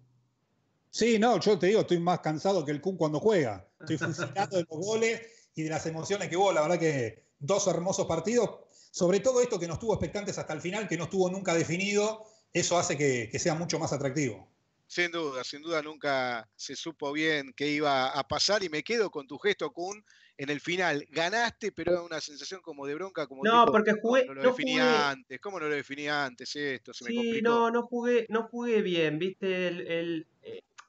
Sí, no, yo te digo, estoy más cansado que el Kun cuando juega. Estoy fusilado de los goles y de las emociones que hubo, la verdad que dos hermosos partidos. Sobre todo esto que no estuvo expectantes hasta el final, que no estuvo nunca definido, eso hace que sea mucho más atractivo. Sin duda nunca se supo bien qué iba a pasar y me quedo con tu gesto, Kun, en el final. Ganaste, pero era una sensación como de bronca, como no, tipo, porque jugué, ¿cómo no lo definía antes? ¿Cómo no lo definía antes esto? Se me complicó. Sí, no jugué bien, viste,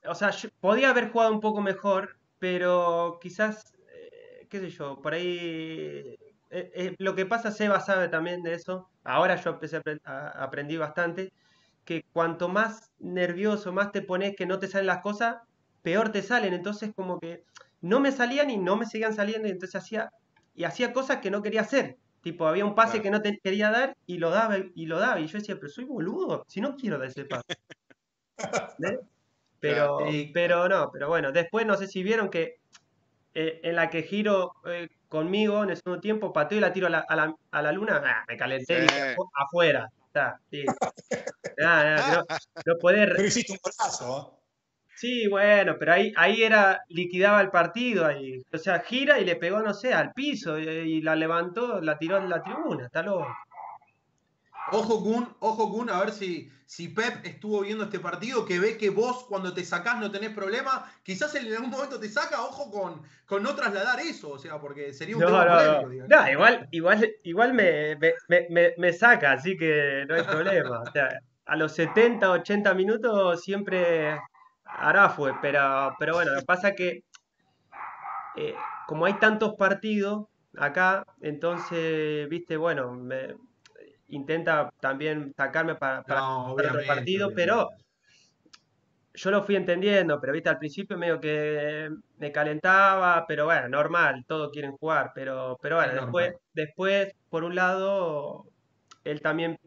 o sea, yo podía haber jugado un poco mejor, pero quizás, qué sé yo, por ahí... lo que pasa, Seba sabe también de eso, ahora yo aprendí bastante, que cuanto más nervioso, más te pones que no te salen las cosas, peor te salen, entonces como que no me salían y no me seguían saliendo, y entonces hacía cosas que no quería hacer, tipo había un pase, claro, que no te quería dar y lo daba, y yo decía, pero soy boludo, si no quiero dar ese pase. ¿Eh? Pero bueno, después no sé si vieron que en la que giro... conmigo en el segundo tiempo, pateo y la tiro a la luna, me calenté y dije, afuera. Está, sí. No poder... Pero hiciste un golazo. Sí, bueno, pero ahí era, liquidaba el partido ahí. O sea, gira y le pegó, no sé, al piso y la levantó, la tiró en la tribuna, está loco. Ojo Kun, a ver si Pep estuvo viendo este partido, que ve que vos cuando te sacás no tenés problema, quizás en algún momento te saca, ojo con no trasladar eso, o sea, porque sería un tema polémico. No, igual me saca, así que no hay problema. O sea, a los 70, 80 minutos siempre hará fue, pero bueno, lo que pasa que como hay tantos partidos acá, entonces, viste, bueno, intenta también sacarme para otro partido, obviamente. Pero yo lo fui entendiendo, pero viste, al principio medio que me calentaba, pero bueno, normal, todos quieren jugar, pero bueno, después, por un lado, él también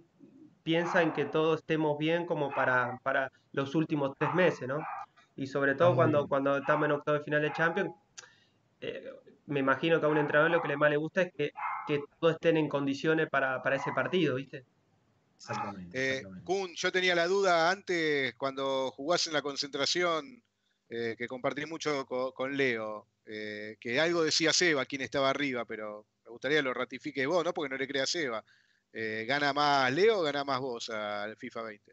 piensa en que todos estemos bien como para los últimos 3 meses, ¿no? Y sobre todo cuando estamos en octavo de final de Champions, me imagino que a un entrenador lo que más le gusta es que todos estén en condiciones para ese partido, ¿viste? Exactamente. Kun, yo tenía la duda antes, cuando jugás en la concentración, que compartí mucho con Leo, que algo decía Seba, quien estaba arriba, pero me gustaría que lo ratifiques vos, ¿no? Porque no le creas Seba. ¿Gana más Leo o gana más vos al FIFA 20?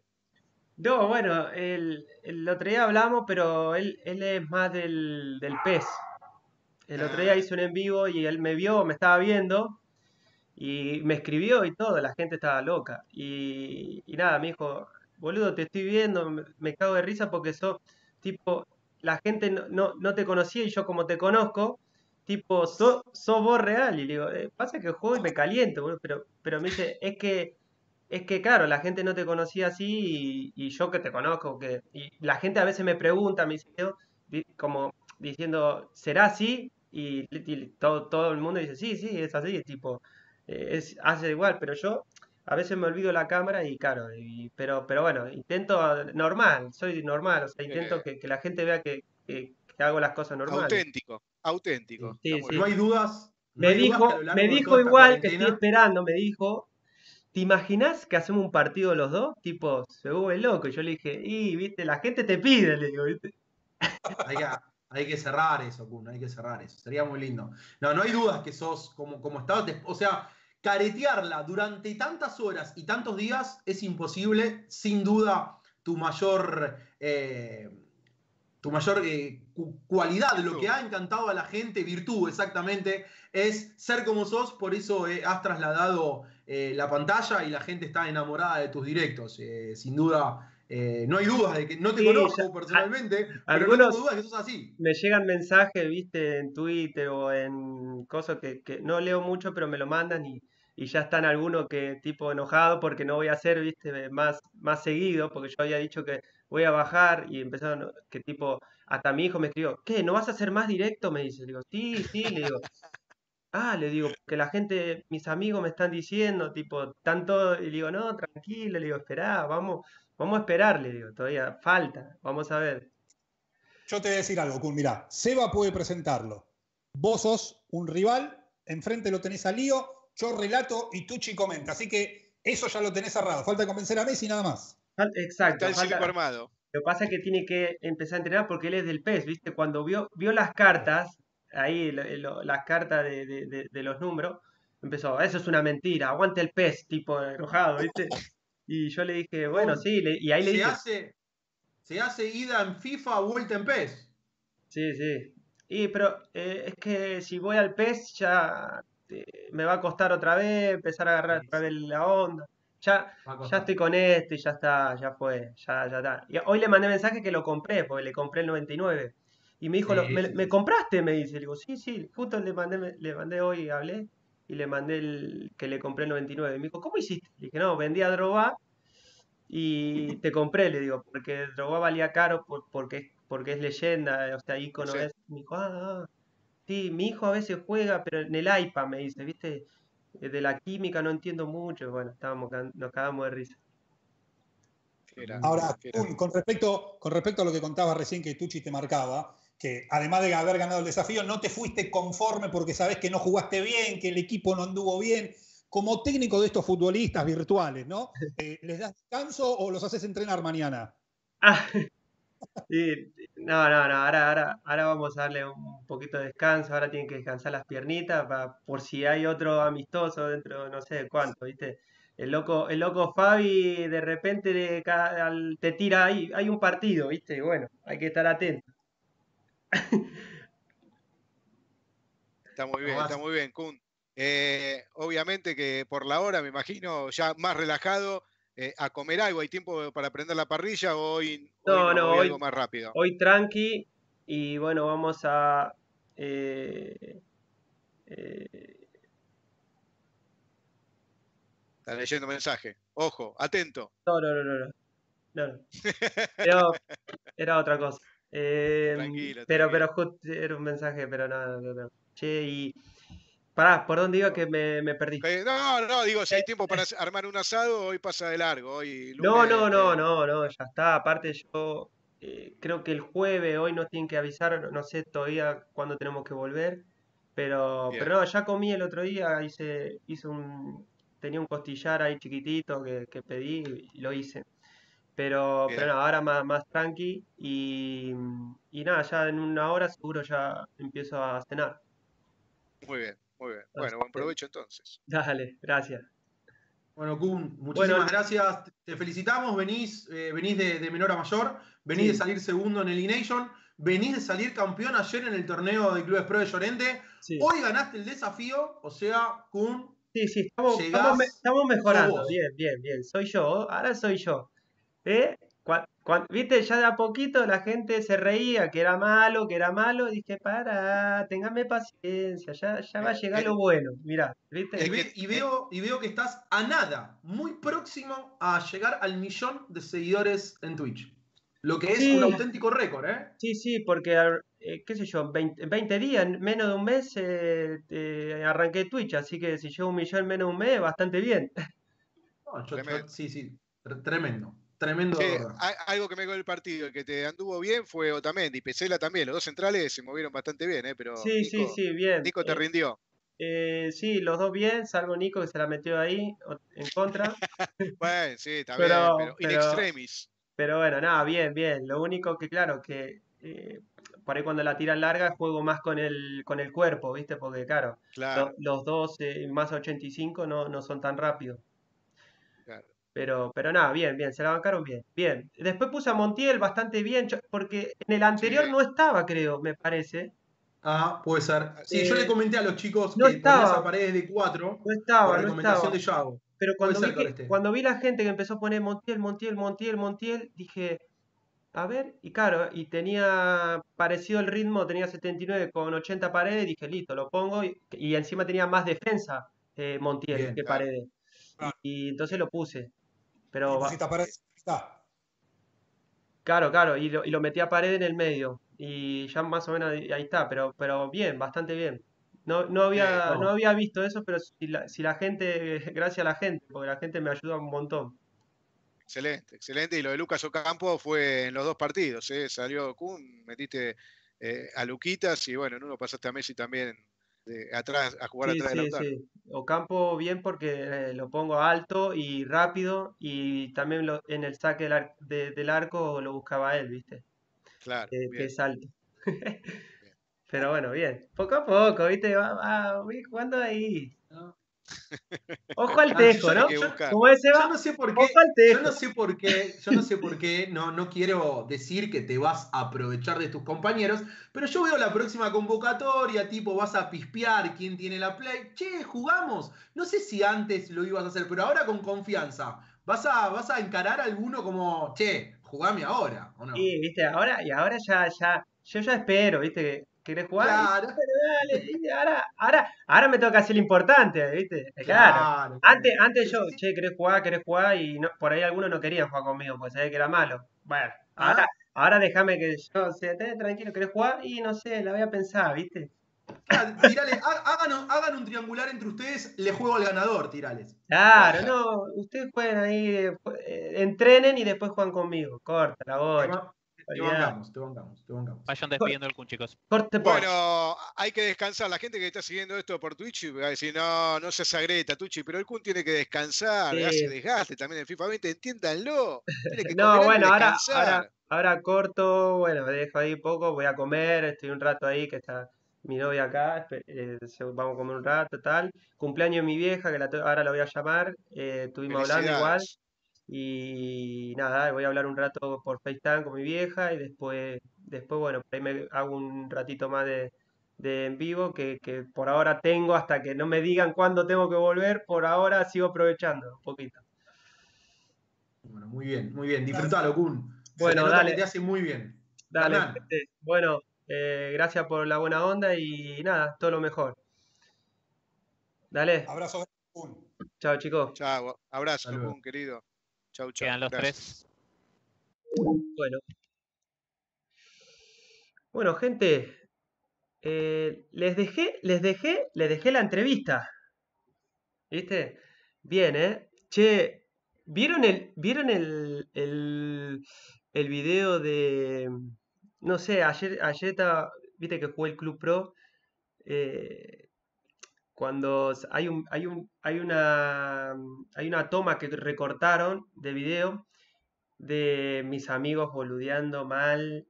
No, bueno, el otro día hablamos, pero él es más del PES. El otro día hice un en vivo y él me vio, me estaba viendo y me escribió y todo, la gente estaba loca. Y nada, me dijo, boludo, te estoy viendo, me cago de risa porque sos, tipo, la gente no te conocía y yo como te conozco, tipo, sos vos real. Y le digo, pasa que juego y me caliento, boludo, pero me dice, es que claro, la gente no te conocía así y yo que te conozco. Y la gente a veces me pregunta, me dice, como... diciendo, ¿será así? Y todo el mundo dice, sí, es así, tipo, hace igual, pero yo a veces me olvido la cámara y claro, pero bueno, intento normal, soy normal, o sea, intento que la gente vea que hago las cosas normales. Auténtico. Sí. No hay dudas. Me dijo igual que estoy esperando, me dijo, ¿te imaginas que hacemos un partido los dos? Tipo, se vuelve loco. Y yo le dije, viste, la gente te pide, le digo, viste. Hay que cerrar eso, Kun, hay que cerrar eso. Sería muy lindo. No, no hay dudas que sos como estás. O sea, caretearla durante tantas horas y tantos días es imposible. Sin duda, tu mayor cualidad, lo que ha encantado a la gente, virtud exactamente, es ser como sos. Por eso has trasladado la pantalla y la gente está enamorada de tus directos. Sin duda, no hay dudas de que no te conozco personalmente, pero no tengo dudas de que sos así. Me llegan mensajes, viste, en Twitter o en cosas que no leo mucho, pero me lo mandan y ya están algunos que tipo enojado porque no voy a hacer, viste, más seguido, porque yo había dicho que voy a bajar y empezaron, que tipo, hasta mi hijo me escribió, ¿qué? ¿No vas a hacer más directo? Me dice. Le digo, sí, le digo. Ah, le digo, que la gente, mis amigos me están diciendo, tipo, tanto, y le digo, no, tranquilo, le digo, esperá, vamos a esperar, le digo, todavía falta, vamos a ver. Yo te voy a decir algo, Kun, mirá, Seba puede presentarlo, vos sos un rival, enfrente lo tenés a Lío, yo relato y Tucci comenta, así que eso ya lo tenés cerrado, falta convencer a Messi nada más. Exacto. Está el circo armado. Lo que pasa es que tiene que empezar a entrenar porque él es del PES, ¿viste? Cuando vio las cartas, ahí las cartas de los números, empezó, eso es una mentira, aguante el PES, tipo enojado, ¿viste? Y yo le dije, bueno, sí, y ahí le dije... Se hace ida en FIFA, vuelta en PES. Sí, sí. Y pero es que si voy al PES ya me va a costar otra vez, empezar a agarrar otra vez la onda. Ya estoy con esto y ya está, ya fue, ya está. Y hoy le mandé mensaje que lo compré, porque le compré el 99. Y me dijo, ¿me compraste? Me dice. Le digo, sí, justo le mandé hoy, hablé, y le mandé el que le compré el 99. Y me dijo, ¿cómo hiciste? Le dije, no, vendí a Drogba y te compré, le digo, porque Drogba valía caro porque es leyenda, o sea, ícono. Sí. Me dijo, sí, mi hijo a veces juega, pero en el iPad, me dice, ¿viste? De la química no entiendo mucho. Bueno, nos cagamos de risa. Ahora, con respecto a lo que contabas recién que Tucci te marcaba, que además de haber ganado el desafío, no te fuiste conforme porque sabés que no jugaste bien, que el equipo no anduvo bien. Como técnico de estos futbolistas virtuales, ¿no? ¿Les das descanso o los haces entrenar mañana? Sí. No, ahora vamos a darle un poquito de descanso, ahora tienen que descansar las piernitas por si hay otro amistoso dentro, no sé de cuánto, ¿viste? El loco Fabi de repente te tira ahí, hay un partido, ¿viste? Bueno, hay que estar atento. Está muy bien, Kun. Obviamente que por la hora, me imagino, ya más relajado. A comer algo, ¿hay tiempo para prender la parrilla o hoy algo más rápido? Hoy tranqui y bueno, vamos a está leyendo mensaje, ojo, atento. No. Pero, era otra cosa, tranquilo. Pero justo era un mensaje, pero no. Che, y pará, ¿por dónde iba que me perdí? No, digo, si hay tiempo para armar un asado, hoy pasa de largo. Hoy, lunes, no, ya está. Aparte yo creo que el jueves, hoy nos tienen que avisar, no sé todavía cuándo tenemos que volver, pero no, ya comí el otro día, tenía un costillar ahí chiquitito que pedí y lo hice. Pero no, ahora más tranqui y nada, ya en una hora seguro ya empiezo a cenar. Muy bien. Bueno, buen provecho entonces. Dale, gracias. Bueno, Kun, muchísimas gracias. Te felicitamos. Venís de menor a mayor. Venís de salir segundo en el E-Nation. Venís de salir campeón ayer en el torneo de Clubes Pro de Llorente. Sí. Hoy ganaste el desafío. O sea, Kun... Sí, estamos mejorando. Bien. Soy yo. Ahora soy yo. Viste, ya de a poquito la gente se reía que era malo, y dije, pará, téngame paciencia, ya va a llegar lo bueno, mirá, ¿viste? Y veo que estás a nada, muy próximo a llegar al 1.000.000 de seguidores en Twitch, lo que es un auténtico récord, ¿eh? Sí, porque, qué sé yo, 20 días, menos de un mes arranqué Twitch, así que si llevo 1.000.000 menos de un mes, bastante bien. No, tremendo. Tremendo. Sí, algo que me dio el partido, el que te anduvo bien fue Otamendi y Pesela también. Los dos centrales se movieron bastante bien, pero Nico, bien. Nico te rindió. Sí, los dos bien, salvo Nico que se la metió ahí en contra. Bueno, sí, está bien, pero in extremis. Pero bueno, nada, bien. Lo único que, claro, que por ahí cuando la tiran larga juego más con el cuerpo, ¿viste? Porque claro. Los dos más 85 no son tan rápidos. Claro. Pero nada, bien, se la bancaron bien. Después puse a Montiel bastante bien, porque en el anterior no estaba, creo, me parece. Ah, puede ser. Sí, yo le comenté a los chicos que ponía esa pared de 4. No estaba, por recomendación de Yago. Pero cuando vi la gente que empezó a poner Montiel, dije, a ver, y tenía parecido el ritmo, tenía 79 con 80 paredes, dije, listo, lo pongo, y encima tenía más defensa Montiel que paredes. Claro. Y entonces lo puse. Pero claro, y lo metí a pared en el medio. Y ya más o menos ahí está, pero bien, bastante bien. No había visto eso, pero si la gente, gracias a la gente, porque la gente me ayuda un montón. Excelente. Y lo de Lucas Ocampos fue en los dos partidos, ¿eh? Salió Kun, metiste a Luquitas y bueno, en uno pasaste a Messi también atrás, a jugar atrás de Lautaro. Sí. Ocampo bien porque lo pongo alto y rápido, y también en el saque del arco lo buscaba él, ¿viste? Claro. Que es alto. Pero bueno, bien. Poco a poco, ¿viste? Va jugando ahí, ¿no? Ojo al tejo, ¿no? Yo no sé por qué. No quiero decir que te vas a aprovechar de tus compañeros, pero yo veo la próxima convocatoria, tipo, vas a pispear quién tiene la play. Che, jugamos. No sé si antes lo ibas a hacer, pero ahora con confianza. ¿Vas a encarar a alguno como, che, jugame ahora, o no? Sí, viste, ahora ya. Yo ya espero, ¿viste? ¿Querés jugar? Claro. Dale, ahora me toca hacer lo importante, ¿viste? Claro. Antes yo, che, ¿querés jugar? Y no, por ahí algunos no querían jugar conmigo, porque sabía que era malo. Bueno, ahora déjame que yo, o sea, tranquilo, ¿querés jugar? Y no sé, la voy a pensar, ¿viste? Claro, tirale, hagan un triangular entre ustedes, le juego al ganador, tirales. Claro, no, ustedes juegan ahí, entrenen y después juegan conmigo. Corta la bocha. Te bancamos. Vayan despidiendo el Kun, chicos. Bueno, hay que descansar. La gente que está siguiendo esto por Twitch va a decir, no seas agreta, Tucci, pero el Kun tiene que descansar, hace desgaste también en FIFA 20, entiéndanlo. Tiene que ahora corto, bueno, me dejo ahí poco, voy a comer, estoy un rato ahí, que está mi novia acá, vamos a comer un rato, tal. Cumpleaños de mi vieja, que ahora la voy a llamar, estuvimos hablando igual. Y nada, voy a hablar un rato por FaceTime con mi vieja y después bueno, por ahí me hago un ratito más de en vivo que por ahora tengo hasta que no me digan cuándo tengo que volver. Por ahora sigo aprovechando un poquito. Bueno, muy bien. Disfrutalo, Kun. Bueno, dale. Te hace muy bien. Dale. Bueno, gracias por la buena onda y nada, todo lo mejor. Dale. Abrazo, Kun. Chao, chicos. Chao, abrazo, Kun, querido. Chau. Quedan los tres. Bueno, gente, les dejé la entrevista. ¿Viste? Bien, Che, ¿vieron el video de, no sé, ayer estaba, viste que jugué el Club Pro? Cuando hay una toma que recortaron de video de mis amigos boludeando mal,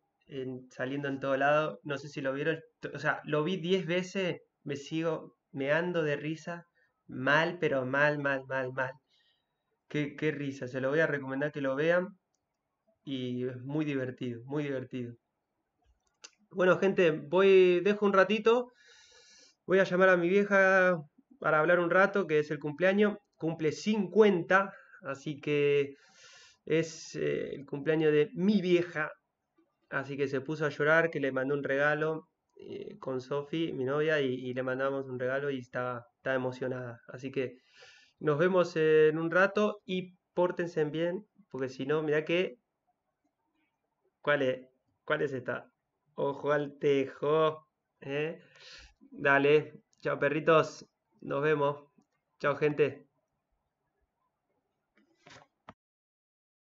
saliendo en todo lado, no sé si lo vieron, o sea, lo vi 10 veces, me sigo meando de risa, mal, pero mal. Qué risa, se lo voy a recomendar que lo vean y es muy divertido, Bueno, gente, dejo un ratito. Voy a llamar a mi vieja para hablar un rato, que es el cumpleaños. Cumple 50, así que es el cumpleaños de mi vieja. Así que se puso a llorar, que le mandó un regalo con Sofi, mi novia, y le mandamos un regalo y está emocionada. Así que nos vemos en un rato y pórtense bien, porque si no, mirá que... ¿Cuál es esta? Ojo al tejo, Dale, chao perritos, nos vemos, chao gente.